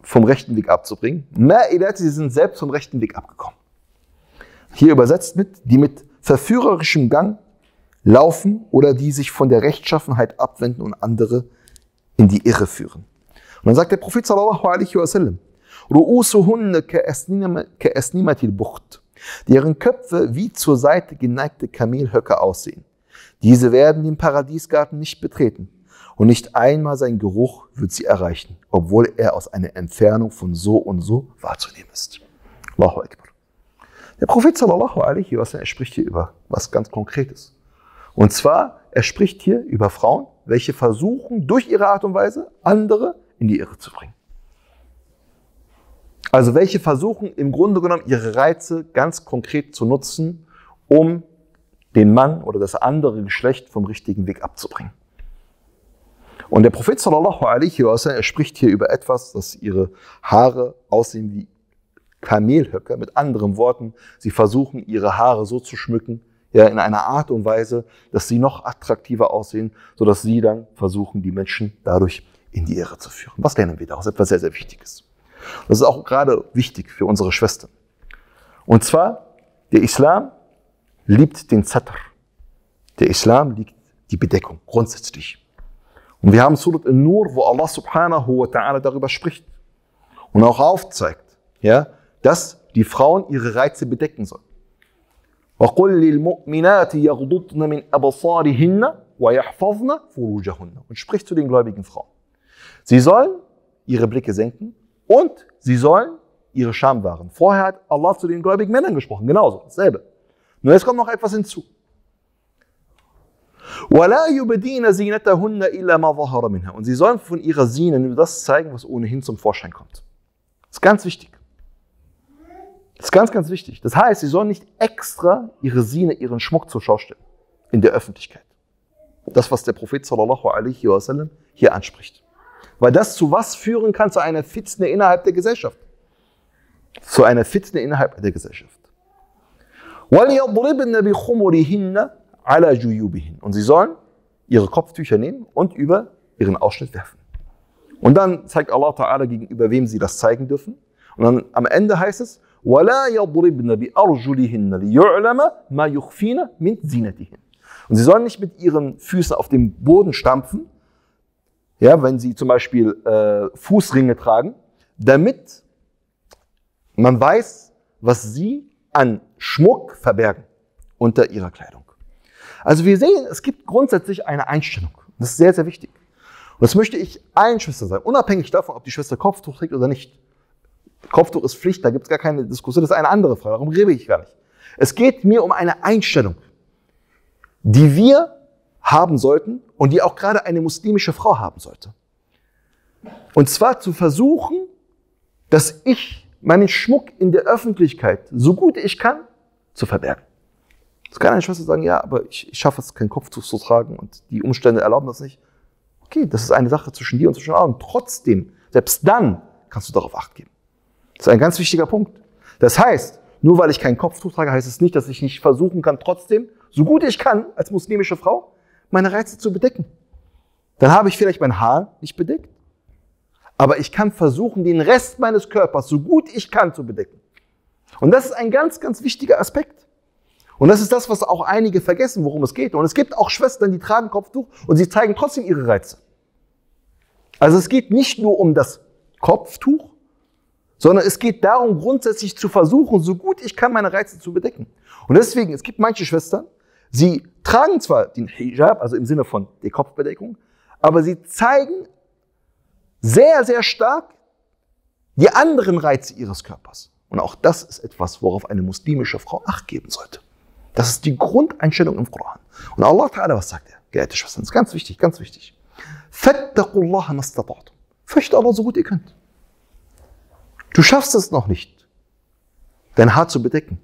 vom rechten Weg abzubringen. Ma'ilat, sie sind selbst vom rechten Weg abgekommen. Hier übersetzt mit, die mit verführerischem Gang laufen oder die sich von der Rechtschaffenheit abwenden und andere in die Irre führen. Und dann sagt der Prophet sallallahu alaihi wasallam, Ru'usuhunne ka'asnimatil bucht. deren Köpfe wie zur Seite geneigte Kamelhöcker aussehen. Diese werden den Paradiesgarten nicht betreten und nicht einmal sein Geruch wird sie erreichen, obwohl er aus einer Entfernung von so und so wahrzunehmen ist. Allahu Akbar. Der Prophet sallallahu alaihi wa sallam, er spricht hier über was ganz Konkretes. Und zwar, er spricht hier über Frauen, welche versuchen, durch ihre Art und Weise andere in die Irre zu bringen. Also welche versuchen, im Grunde genommen ihre Reize ganz konkret zu nutzen, um den Mann oder das andere Geschlecht vom richtigen Weg abzubringen. Und der Prophet sallallahu alaihi wa sallam, er spricht hier über etwas, dass ihre Haare aussehen wie Kamelhöcker, mit anderen Worten, sie versuchen, ihre Haare so zu schmücken, ja, in einer Art und Weise, dass sie noch attraktiver aussehen, sodass sie dann versuchen, die Menschen dadurch in die Irre zu führen. Was lernen wir daraus? Etwas sehr, sehr Wichtiges. Das ist auch gerade wichtig für unsere Schwestern. Und zwar, der Islam liebt den Satr. Der Islam liebt die Bedeckung, grundsätzlich. Und wir haben Surat al-Nur, wo Allah subhanahu wa ta'ala darüber spricht und auch aufzeigt, ja, dass die Frauen ihre Reize bedecken sollen. Und sprich zu den gläubigen Frauen. Sie sollen ihre Blicke senken und sie sollen ihre Scham wahren. Vorher hat Allah zu den gläubigen Männern gesprochen, genauso, dasselbe. Nur jetzt kommt noch etwas hinzu. Und sie sollen von ihrer Sine nur das zeigen, was ohnehin zum Vorschein kommt. Das ist ganz wichtig. Das ist ganz, ganz wichtig. Das heißt, sie sollen nicht extra ihre Sine, ihren Schmuck zur Schau stellen. In der Öffentlichkeit. Das, was der Prophet sallallahu alaihi wa sallam hier anspricht. Weil das zu was führen kann? Zu einer Fitne innerhalb der Gesellschaft. Zu einer Fitne innerhalb der Gesellschaft. Und sie sollen ihre Kopftücher nehmen und über ihren Ausschnitt werfen. Und dann zeigt Allah Ta'ala, gegenüber wem sie das zeigen dürfen. Und dann am Ende heißt es, und sie sollen nicht mit ihren Füßen auf dem Boden stampfen, ja, wenn sie zum Beispiel äh, Fußringe tragen, damit man weiß, was sie an Schmuck verbergen unter ihrer Kleidung. Also wir sehen, es gibt grundsätzlich eine Einstellung. Das ist sehr, sehr wichtig. Und das möchte ich allen Schwestern sagen, unabhängig davon, ob die Schwester Kopftuch trägt oder nicht. Kopftuch ist Pflicht, da gibt es gar keine Diskussion, das ist eine andere Frage, darum rede ich gar nicht. Es geht mir um eine Einstellung, die wir haben sollten und die auch gerade eine muslimische Frau haben sollte. Und zwar zu versuchen, dass ich meinen Schmuck in der Öffentlichkeit, so gut ich kann, zu verbergen. Jetzt kann eine Schwester sagen, ja, aber ich, ich schaffe es, kein Kopftuch zu tragen und die Umstände erlauben das nicht. Okay, das ist eine Sache zwischen dir und zwischen anderen. Trotzdem, selbst dann kannst du darauf Acht geben. Das ist ein ganz wichtiger Punkt. Das heißt, nur weil ich kein Kopftuch trage, heißt es nicht, dass ich nicht versuchen kann, trotzdem, so gut ich kann, als muslimische Frau, meine Reize zu bedecken. Dann habe ich vielleicht mein Haar nicht bedeckt, aber ich kann versuchen, den Rest meines Körpers, so gut ich kann, zu bedecken. Und das ist ein ganz, ganz wichtiger Aspekt. Und das ist das, was auch einige vergessen, worum es geht. Und es gibt auch Schwestern, die tragen Kopftuch und sie zeigen trotzdem ihre Reize. Also es geht nicht nur um das Kopftuch, sondern es geht darum, grundsätzlich zu versuchen, so gut ich kann, meine Reize zu bedecken. Und deswegen, es gibt manche Schwestern, sie tragen zwar den Hijab, also im Sinne von der Kopfbedeckung, aber sie zeigen sehr, sehr stark die anderen Reize ihres Körpers. Und auch das ist etwas, worauf eine muslimische Frau Acht geben sollte. Das ist die Grundeinstellung im Koran. Und Allah Ta'ala, was sagt er? Geehrte Schwestern, das ist ganz wichtig, ganz wichtig. Fattaqullaha mastata'tum. Fürchtet Allah so gut ihr könnt. Du schaffst es noch nicht, dein Haar zu bedecken.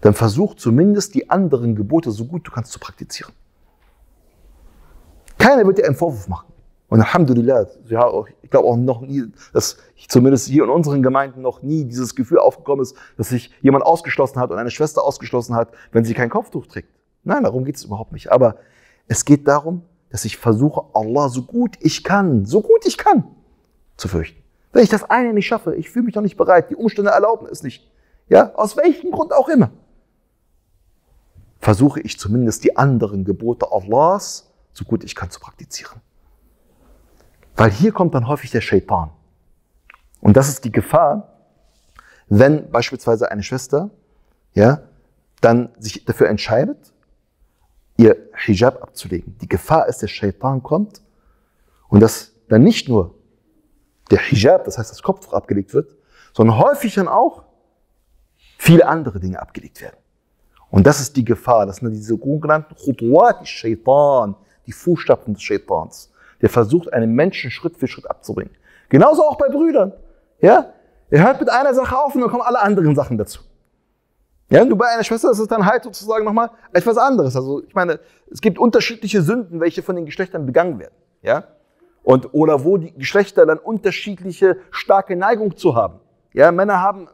Dann versuch zumindest die anderen Gebote so gut du kannst zu praktizieren. Keiner wird dir einen Vorwurf machen. Und Alhamdulillah, ja, ich glaube auch noch nie, dass ich zumindest hier in unseren Gemeinden noch nie dieses Gefühl aufgekommen ist, dass sich jemand ausgeschlossen hat und eine Schwester ausgeschlossen hat, wenn sie kein Kopftuch trägt. Nein, darum geht es überhaupt nicht. Aber es geht darum, dass ich versuche, Allah so gut ich kann, so gut ich kann, zu fürchten. Wenn ich das eine nicht schaffe, ich fühle mich noch nicht bereit, die Umstände erlauben es nicht, ja, aus welchem Grund auch immer, versuche ich zumindest die anderen Gebote Allahs, so gut ich kann, zu praktizieren. Weil hier kommt dann häufig der Shaitan. Und das ist die Gefahr, wenn beispielsweise eine Schwester ja, dann sich dafür entscheidet, ihr Hijab abzulegen. Die Gefahr ist, der Shaitan kommt und dass dann nicht nur der Hijab, das heißt das Kopftuch, abgelegt wird, sondern häufig dann auch viele andere Dinge abgelegt werden. Und das ist die Gefahr, das sind diese sogenannten Khutwat des Shaitan, die Fußstapfen des Shaitans, der versucht, einen Menschen Schritt für Schritt abzubringen. Genauso auch bei Brüdern. Ja? Er hört mit einer Sache auf und dann kommen alle anderen Sachen dazu. Ja, und bei einer Schwester ist es dann halt sozusagen nochmal etwas anderes. Also ich meine, es gibt unterschiedliche Sünden, welche von den Geschlechtern begangen werden. Ja? Und, oder wo die Geschlechter dann unterschiedliche starke Neigung zu haben. Ja, Männer haben,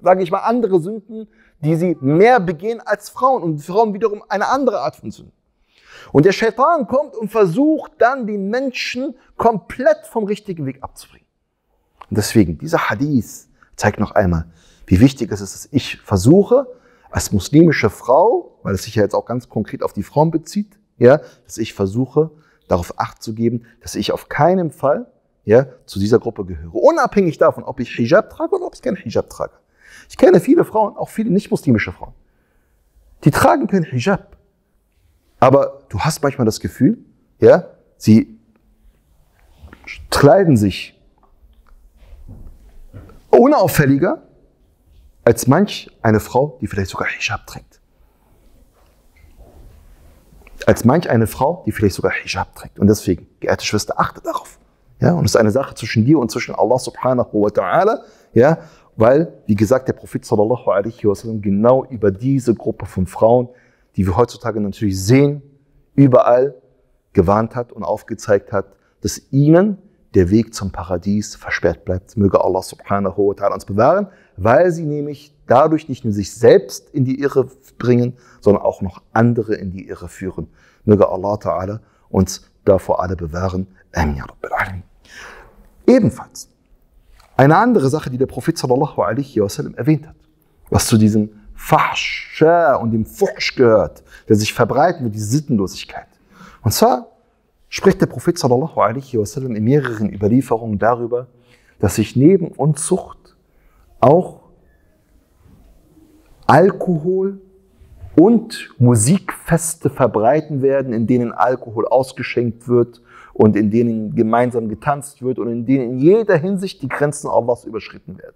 sage ich mal, andere Sünden, die sie mehr begehen als Frauen. Und Frauen wiederum eine andere Art von Sünden. Und der Shaitan kommt und versucht dann, den Menschen komplett vom richtigen Weg abzubringen. Und deswegen, dieser Hadith zeigt noch einmal, wie wichtig es ist, dass ich versuche, als muslimische Frau, weil es sich ja jetzt auch ganz konkret auf die Frauen bezieht, ja, dass ich versuche, darauf Acht zu geben, dass ich auf keinen Fall, ja, zu dieser Gruppe gehöre. Unabhängig davon, ob ich Hijab trage oder ob ich keinen Hijab trage. Ich kenne viele Frauen, auch viele nicht-muslimische Frauen, die tragen keinen Hijab. Aber du hast manchmal das Gefühl, ja, sie kleiden sich unauffälliger als manch eine Frau, die vielleicht sogar Hijab trägt. Als manch eine Frau, die vielleicht sogar Hijab trägt. Und deswegen, geehrte Schwester, achte darauf. Ja, und es ist eine Sache zwischen dir und zwischen Allah subhanahu wa ta'ala, ja, weil, wie gesagt, der Prophet sallallahu alaihi wa sallam genau über diese Gruppe von Frauen, die wir heutzutage natürlich sehen, überall gewarnt hat und aufgezeigt hat, dass ihnen der Weg zum Paradies versperrt bleibt. Möge Allah subhanahu wa ta'ala uns bewahren, weil sie nämlich dadurch nicht nur sich selbst in die Irre bringen, sondern auch noch andere in die Irre führen. Möge Allah ta'ala uns davor alle bewahren. Amin ya Rabbil Alamin. Ebenfalls eine andere Sache, die der Prophet sallallahu alaihi wa sallam erwähnt hat, was zu diesem Fahscha und dem Fuhsch gehört, der sich verbreiten wird, die Sittenlosigkeit. Und zwar spricht der Prophet sallallahu alaihi wasallam in mehreren Überlieferungen darüber, dass sich neben Unzucht auch Alkohol und Musikfeste verbreiten werden, in denen Alkohol ausgeschenkt wird und in denen gemeinsam getanzt wird und in denen in jeder Hinsicht die Grenzen Allahs überschritten werden.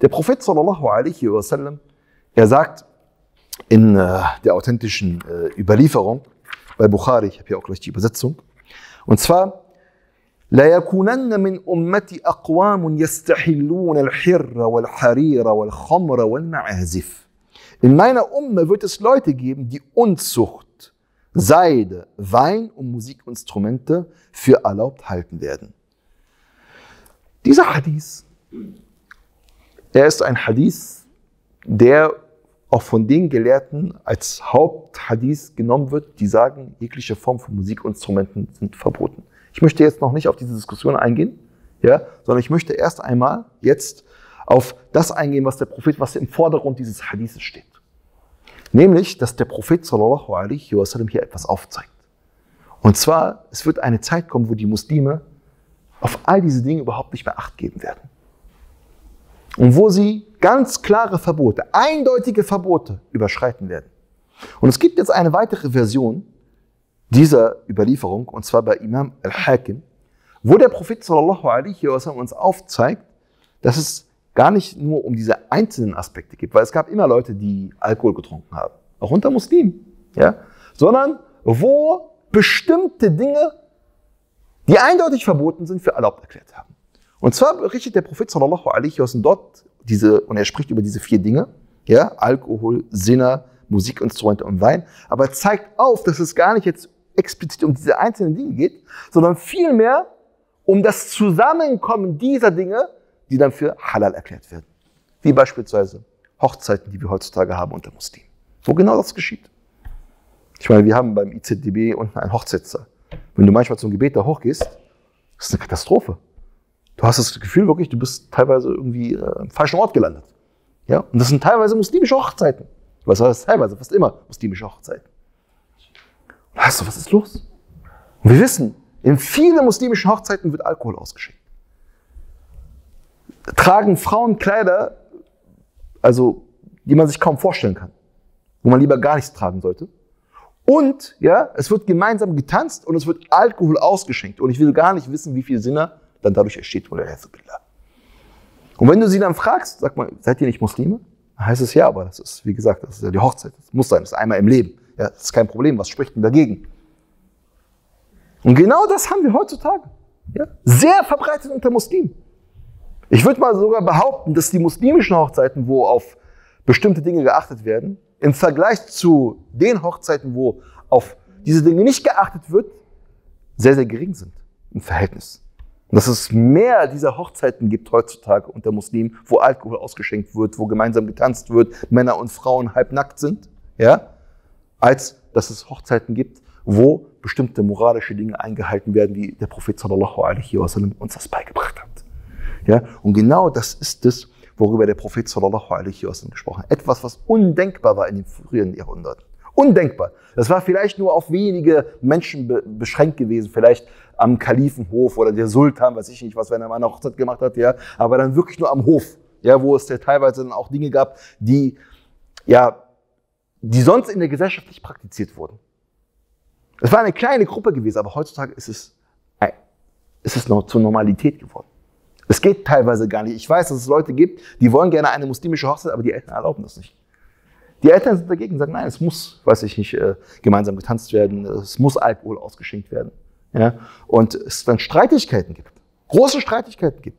Der Prophet sallallahu alaihi wasallam, er sagt in äh, der authentischen äh, Überlieferung bei Bukhari, ich habe hier auch gleich die Übersetzung, und zwar: "La yakunanna min ummati aqwamun yastahilluna al-hirra wal-harira wal-khamra wal-ma'azif." In meiner Umme wird es Leute geben, die Unzucht, Seide, Wein und Musikinstrumente für erlaubt halten werden. Dieser Hadith, er ist ein Hadith, der auch von den Gelehrten als Haupthadith genommen wird, die sagen, jegliche Form von Musikinstrumenten sind verboten. Ich möchte jetzt noch nicht auf diese Diskussion eingehen, ja, sondern ich möchte erst einmal jetzt auf das eingehen, was der Prophet, was im Vordergrund dieses Hadithes steht. Nämlich, dass der Prophet sallallahu alaihi wasallam hier etwas aufzeigt. Und zwar, es wird eine Zeit kommen, wo die Muslime auf all diese Dinge überhaupt nicht mehr Acht geben werden. Und wo sie ganz klare Verbote, eindeutige Verbote überschreiten werden. Und es gibt jetzt eine weitere Version dieser Überlieferung, und zwar bei Imam al-Hakim, wo der Prophet sallallahu alaihi wasallam uns aufzeigt, dass es gar nicht nur um diese einzelnen Aspekte geht, weil es gab immer Leute, die Alkohol getrunken haben, auch unter Muslimen, ja? Sondern wo bestimmte Dinge, die eindeutig verboten sind, für erlaubt erklärt haben. Und zwar berichtet der Prophet sallallahu alaihi wasallam dort diese, und er spricht über diese vier Dinge, ja, Alkohol, Sinna, Musikinstrumente und Wein, aber zeigt auf, dass es gar nicht jetzt explizit um diese einzelnen Dinge geht, sondern vielmehr um das Zusammenkommen dieser Dinge, die dann für halal erklärt werden. Wie beispielsweise Hochzeiten, die wir heutzutage haben unter Muslimen. Wo genau das geschieht. Ich meine, wir haben beim I Z D B unten einen Hochzeitssaal. Wenn du manchmal zum Gebet da hochgehst, das ist eine Katastrophe. Du hast das Gefühl wirklich, du bist teilweise irgendwie äh, am falschen Ort gelandet. Ja? Und das sind teilweise muslimische Hochzeiten. Was heißt teilweise? Fast immer muslimische Hochzeiten. Und weißt du, was ist los? Und wir wissen, in vielen muslimischen Hochzeiten wird Alkohol ausgeschenkt. Tragen Frauen Kleider, also die man sich kaum vorstellen kann, wo man lieber gar nichts tragen sollte. Und ja, es wird gemeinsam getanzt und es wird Alkohol ausgeschenkt. Und ich will gar nicht wissen, wie viel Sinner dann dadurch entsteht. Und wenn du sie dann fragst, sag mal, seid ihr nicht Muslime? Dann heißt es ja, aber das ist, wie gesagt, das ist ja die Hochzeit. Das muss sein, das ist einmal im Leben. Ja, das ist kein Problem, was spricht denn dagegen? Und genau das haben wir heutzutage. Ja? Sehr verbreitet unter Muslimen. Ich würde mal sogar behaupten, dass die muslimischen Hochzeiten, wo auf bestimmte Dinge geachtet werden, im Vergleich zu den Hochzeiten, wo auf diese Dinge nicht geachtet wird, sehr, sehr gering sind im Verhältnis. Und dass es mehr dieser Hochzeiten gibt heutzutage unter Muslimen, wo Alkohol ausgeschenkt wird, wo gemeinsam getanzt wird, Männer und Frauen halbnackt sind, ja, als dass es Hochzeiten gibt, wo bestimmte moralische Dinge eingehalten werden, wie der Prophet sallallahu alaihi wasallam uns das beigebracht hat. Ja, und genau das ist es, worüber der Prophet sallallahu alaihi wasallam gesprochen hat. Etwas, was undenkbar war in den früheren Jahrhunderten. Undenkbar. Das war vielleicht nur auf wenige Menschen be beschränkt gewesen, vielleicht am Kalifenhof oder der Sultan, weiß ich nicht, was wenn er mal eine Hochzeit gemacht hat, ja, aber dann wirklich nur am Hof, ja, wo es ja teilweise dann auch Dinge gab, die, ja, die sonst in der Gesellschaft nicht praktiziert wurden. Es war eine kleine Gruppe gewesen, aber heutzutage ist es, ist es noch zur Normalität geworden. Es geht teilweise gar nicht. Ich weiß, dass es Leute gibt, die wollen gerne eine muslimische Hochzeit, aber die Eltern erlauben das nicht. Die Eltern sind dagegen und sagen, nein, es muss, weiß ich nicht, gemeinsam getanzt werden, es muss Alkohol ausgeschenkt werden. Ja? Und es dann Streitigkeiten gibt, große Streitigkeiten gibt.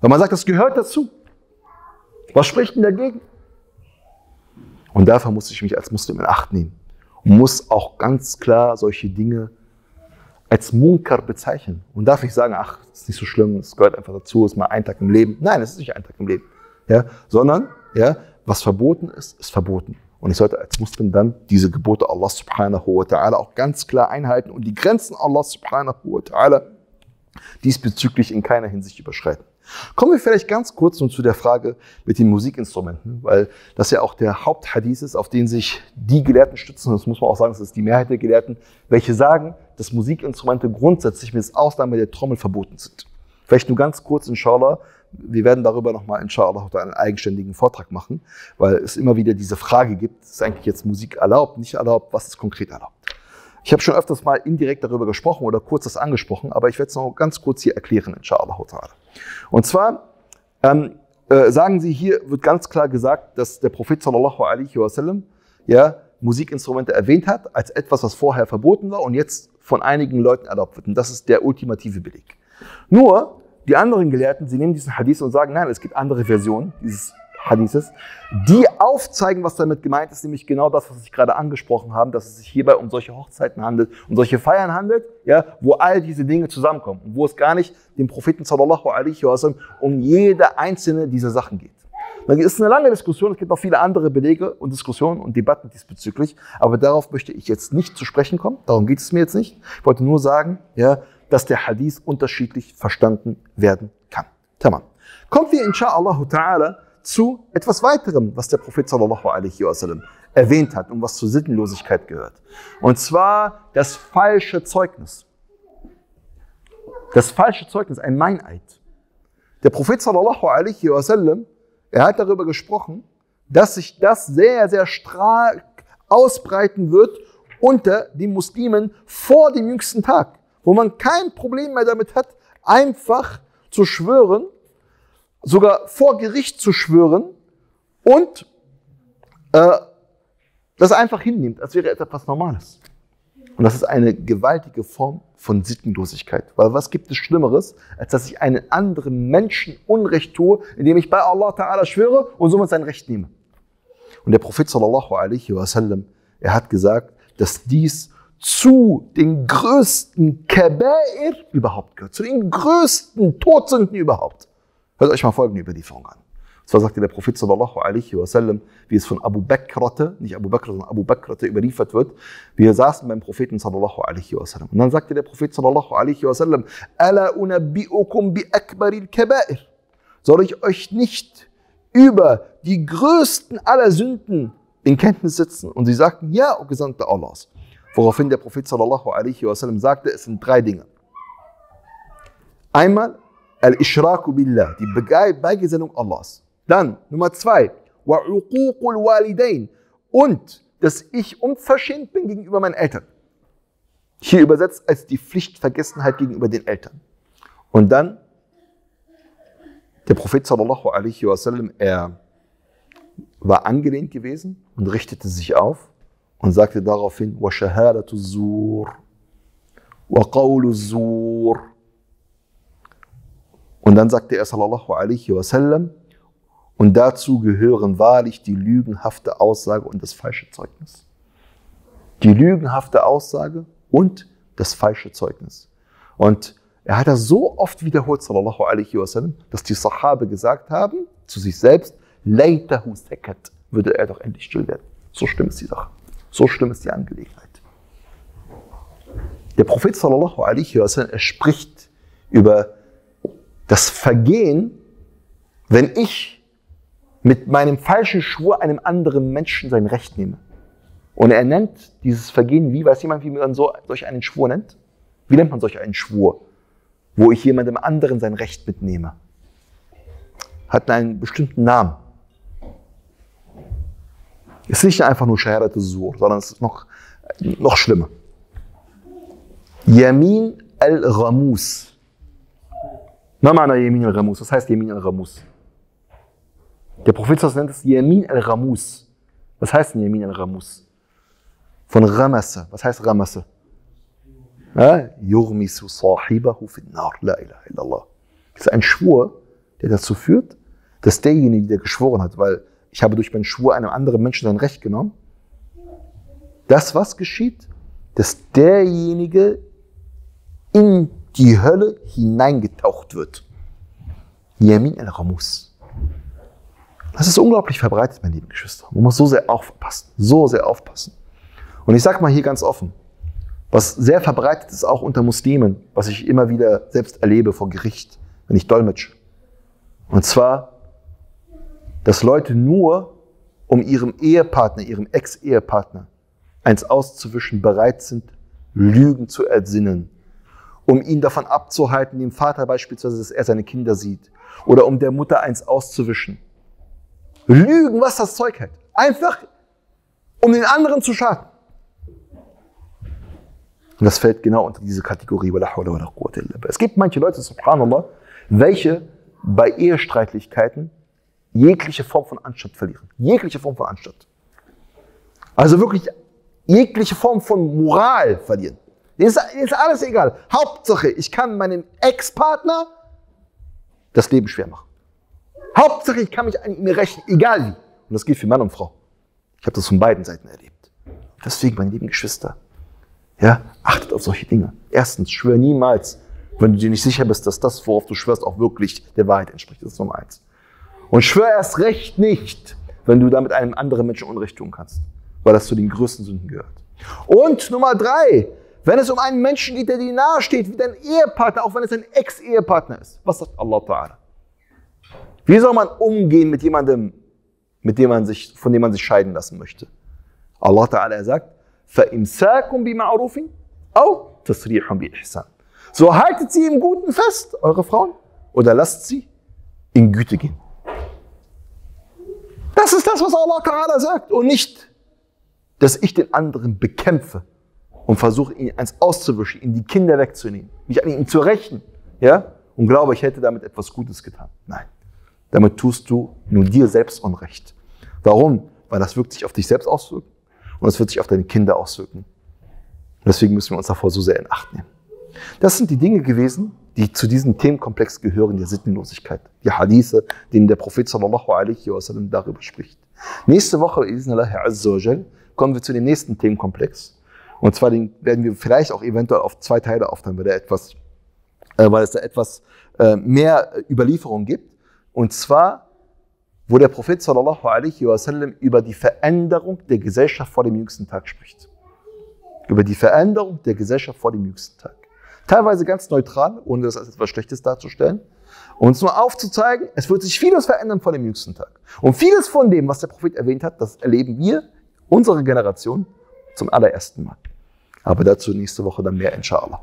Weil man sagt, das gehört dazu. Was spricht denn dagegen? Und dafür muss ich mich als Muslim in Acht nehmen. Und muss auch ganz klar solche Dinge als Munkar bezeichnen. Und darf ich sagen, ach, das ist nicht so schlimm, es gehört einfach dazu, ist mal ein Tag im Leben. Nein, es ist nicht ein Tag im Leben. Ja, sondern, ja, was verboten ist, ist verboten. Und ich sollte als Muslim dann diese Gebote Allah subhanahu wa ta'ala auch ganz klar einhalten und die Grenzen Allah subhanahu wa ta'ala diesbezüglich in keiner Hinsicht überschreiten. Kommen wir vielleicht ganz kurz nun zu der Frage mit den Musikinstrumenten, weil das ja auch der Haupthadith ist, auf den sich die Gelehrten stützen. Das muss man auch sagen, das ist die Mehrheit der Gelehrten, welche sagen, dass Musikinstrumente grundsätzlich mit Ausnahme der Trommel verboten sind. Vielleicht nur ganz kurz, inshallah. Wir werden darüber nochmal, inshallah, einen eigenständigen Vortrag machen, weil es immer wieder diese Frage gibt, ist eigentlich jetzt Musik erlaubt, nicht erlaubt, was ist konkret erlaubt? Ich habe schon öfters mal indirekt darüber gesprochen oder kurz das angesprochen, aber ich werde es noch ganz kurz hier erklären, inshallah. Und zwar ähm, äh, sagen sie, hier wird ganz klar gesagt, dass der Prophet sallallahu alaihi wasallam ja, Musikinstrumente erwähnt hat, als etwas, was vorher verboten war und jetzt von einigen Leuten erlaubt wird. Und das ist der ultimative Beleg. Nur, die anderen Gelehrten, sie nehmen diesen Hadith und sagen, nein, es gibt andere Versionen dieses Hadithes, die aufzeigen, was damit gemeint ist, nämlich genau das, was ich gerade angesprochen habe, dass es sich hierbei um solche Hochzeiten handelt, um solche Feiern handelt, ja, wo all diese Dinge zusammenkommen und wo es gar nicht dem Propheten sallallahu alaihi wasallam um jede einzelne dieser Sachen geht. Es ist eine lange Diskussion, es gibt noch viele andere Belege und Diskussionen und Debatten diesbezüglich, aber darauf möchte ich jetzt nicht zu sprechen kommen, darum geht es mir jetzt nicht. Ich wollte nur sagen, ja, dass der Hadith unterschiedlich verstanden werden kann. Tamam. Kommen wir inshallah ta'ala zu etwas weiterem, was der Prophet sallallahu alaihi wasallam erwähnt hat und was zur Sittenlosigkeit gehört. Und zwar das falsche Zeugnis. Das falsche Zeugnis, ein Meineid. Der Prophet sallallahu alaihi wasallam, er hat darüber gesprochen, dass sich das sehr, sehr stark ausbreiten wird unter den Muslimen vor dem jüngsten Tag, wo man kein Problem mehr damit hat, einfach zu schwören, sogar vor Gericht zu schwören und äh, das einfach hinnimmt, als wäre etwas Normales. Und das ist eine gewaltige Form von Sittenlosigkeit. Weil was gibt es Schlimmeres, als dass ich einen anderen Menschen Unrecht tue, indem ich bei Allah Ta'ala schwöre und somit sein Recht nehme. Und der Prophet sallallahu alaihi wasallam, er hat gesagt, dass dies zu den größten Kabair überhaupt gehört, zu den größten Todsünden überhaupt. Hört euch mal folgende Überlieferung an. Und zwar sagte der Prophet sallallahu alaihi wasallam, wie es von Abu Bakrata, nicht Abu Bakrata, sondern Abu Bakrata überliefert wird, wir saßen beim Propheten sallallahu alaihi wasallam. Und dann sagte der Prophet sallallahu alaihi wasallam, Ala unabbi'ukum bi akbaril kabair. Soll ich euch nicht über die größten aller Sünden in Kenntnis setzen? Und sie sagten, ja, o Gesandter Allahs. Woraufhin der Prophet sallallahu alaihi wasallam sagte, es sind drei Dinge. Einmal, Al-Ishraku Billah, die Beigesellung Allahs. Dann, Nummer zwei, Und dass ich unverschämt bin gegenüber meinen Eltern. Hier übersetzt als die Pflichtvergessenheit gegenüber den Eltern. Und dann, der Prophet sallallahu alaihi wasallam, er war angelehnt gewesen und richtete sich auf und sagte daraufhin, wa shahadatu zur, wa qawlu zur. Und dann sagte er sallallahu alaihi wasallam, und dazu gehören wahrlich die lügenhafte Aussage und das falsche Zeugnis. Die lügenhafte Aussage und das falsche Zeugnis. Und er hat das so oft wiederholt, sallallahu alaihi wasallam, dass die Sahabe gesagt haben zu sich selbst, Leitahu sakat, würde er doch endlich still werden. So schlimm ist die Sache. So schlimm ist die Angelegenheit. Der Prophet sallallahu alaihi wasallam, er spricht über das Vergehen, wenn ich mit meinem falschen Schwur einem anderen Menschen sein Recht nehme. Und er nennt dieses Vergehen wie, weiß jemand, wie man so, solch einen Schwur nennt? Wie nennt man solch einen Schwur? Wo ich jemandem anderen sein Recht mitnehme. Hat einen bestimmten Namen. Es ist nicht einfach nur Shahadatu Zur, sondern es ist noch, noch schlimmer. Yamin al-Ramus. Ma ma'na Yamin al-Ramus? Was heißt Yamin al-Ramus? Der Prophet nennt es Yamin al-Ramus. Was heißt denn Yamin al-Ramus? Von Ramasse. Was heißt Ramasse? Yurmisu sahibahu fin nar. La ilaha illallah. Das ist ein Schwur, der dazu führt, dass derjenige, der geschworen hat, weil ich habe durch meinen Schwur einem anderen Menschen sein Recht genommen, das was geschieht, dass derjenige in die Hölle hineingetaucht wird. Yamin al-Ramus. Das ist unglaublich verbreitet, meine lieben Geschwister. Man muss so sehr aufpassen, so sehr aufpassen. Und ich sage mal hier ganz offen, was sehr verbreitet ist, auch unter Muslimen, was ich immer wieder selbst erlebe vor Gericht, wenn ich dolmetsche. Und zwar, dass Leute nur, um ihrem Ehepartner, ihrem Ex-Ehepartner eins auszuwischen, bereit sind, Lügen zu ersinnen. Um ihn davon abzuhalten, dem Vater beispielsweise, dass er seine Kinder sieht. Oder um der Mutter eins auszuwischen. Lügen, was das Zeug hält. Einfach, um den anderen zu schaden. Und das fällt genau unter diese Kategorie. Es gibt manche Leute, subhanallah, welche bei Ehestreitlichkeiten jegliche Form von Anstand verlieren. Jegliche Form von Anstand. Also wirklich jegliche Form von Moral verlieren. Denen ist, denen ist alles egal. Hauptsache, ich kann meinem Ex-Partner das Leben schwer machen. Hauptsache, ich kann mich an ihm rächen, egal wie. Und das gilt für Mann und Frau. Ich habe das von beiden Seiten erlebt. Deswegen, meine lieben Geschwister, ja, achtet auf solche Dinge. Erstens, schwör niemals, wenn du dir nicht sicher bist, dass das, worauf du schwörst, auch wirklich der Wahrheit entspricht. Das ist Nummer eins. Und schwör erst recht nicht, wenn du damit einem anderen Menschen Unrecht tun kannst, weil das zu den größten Sünden gehört. Und Nummer drei, wenn es um einen Menschen geht, der dir nahe steht, wie dein Ehepartner, auch wenn es ein Ex-Ehepartner ist. Was sagt Allah Ta'ala? Wie soll man umgehen mit jemandem, mit dem man sich, von dem man sich scheiden lassen möchte? Allah Ta'ala sagt, فَإِمْسَاكُمْ بِمَعْرُوفٍ أَوْ تَسْرِيحٌ بِإِحْسَانٍ. So haltet sie im Guten fest, eure Frauen, oder lasst sie in Güte gehen. Das ist das, was Allah Ta'ala sagt und nicht, dass ich den anderen bekämpfe und versuche, ihn eins auszuwischen, ihn die Kinder wegzunehmen, mich an ihm zu rächen, ja? Und glaube, ich hätte damit etwas Gutes getan. Nein. Damit tust du nur dir selbst Unrecht. Warum? Weil das wird sich auf dich selbst auswirken und es wird sich auf deine Kinder auswirken. Und deswegen müssen wir uns davor so sehr in Acht nehmen. Das sind die Dinge gewesen, die zu diesem Themenkomplex gehören, der Sittenlosigkeit. Die Hadithe, denen der Prophet sallallahu alaihi wasallam darüber spricht. Nächste Woche, bi'iznillahi azza wa jal, kommen wir zu dem nächsten Themenkomplex. Und zwar den werden wir vielleicht auch eventuell auf zwei Teile aufteilen, weil, da etwas, äh, weil es da etwas äh, mehr Überlieferung gibt. Und zwar, wo der Prophet sallallahu alaihi wasallam über die Veränderung der Gesellschaft vor dem jüngsten Tag spricht. Über die Veränderung der Gesellschaft vor dem jüngsten Tag. Teilweise ganz neutral, ohne das als etwas Schlechtes darzustellen. Und uns nur aufzuzeigen, es wird sich vieles verändern vor dem jüngsten Tag. Und vieles von dem, was der Prophet erwähnt hat, das erleben wir, unsere Generation, zum allerersten Mal. Aber dazu nächste Woche dann mehr, inshallah.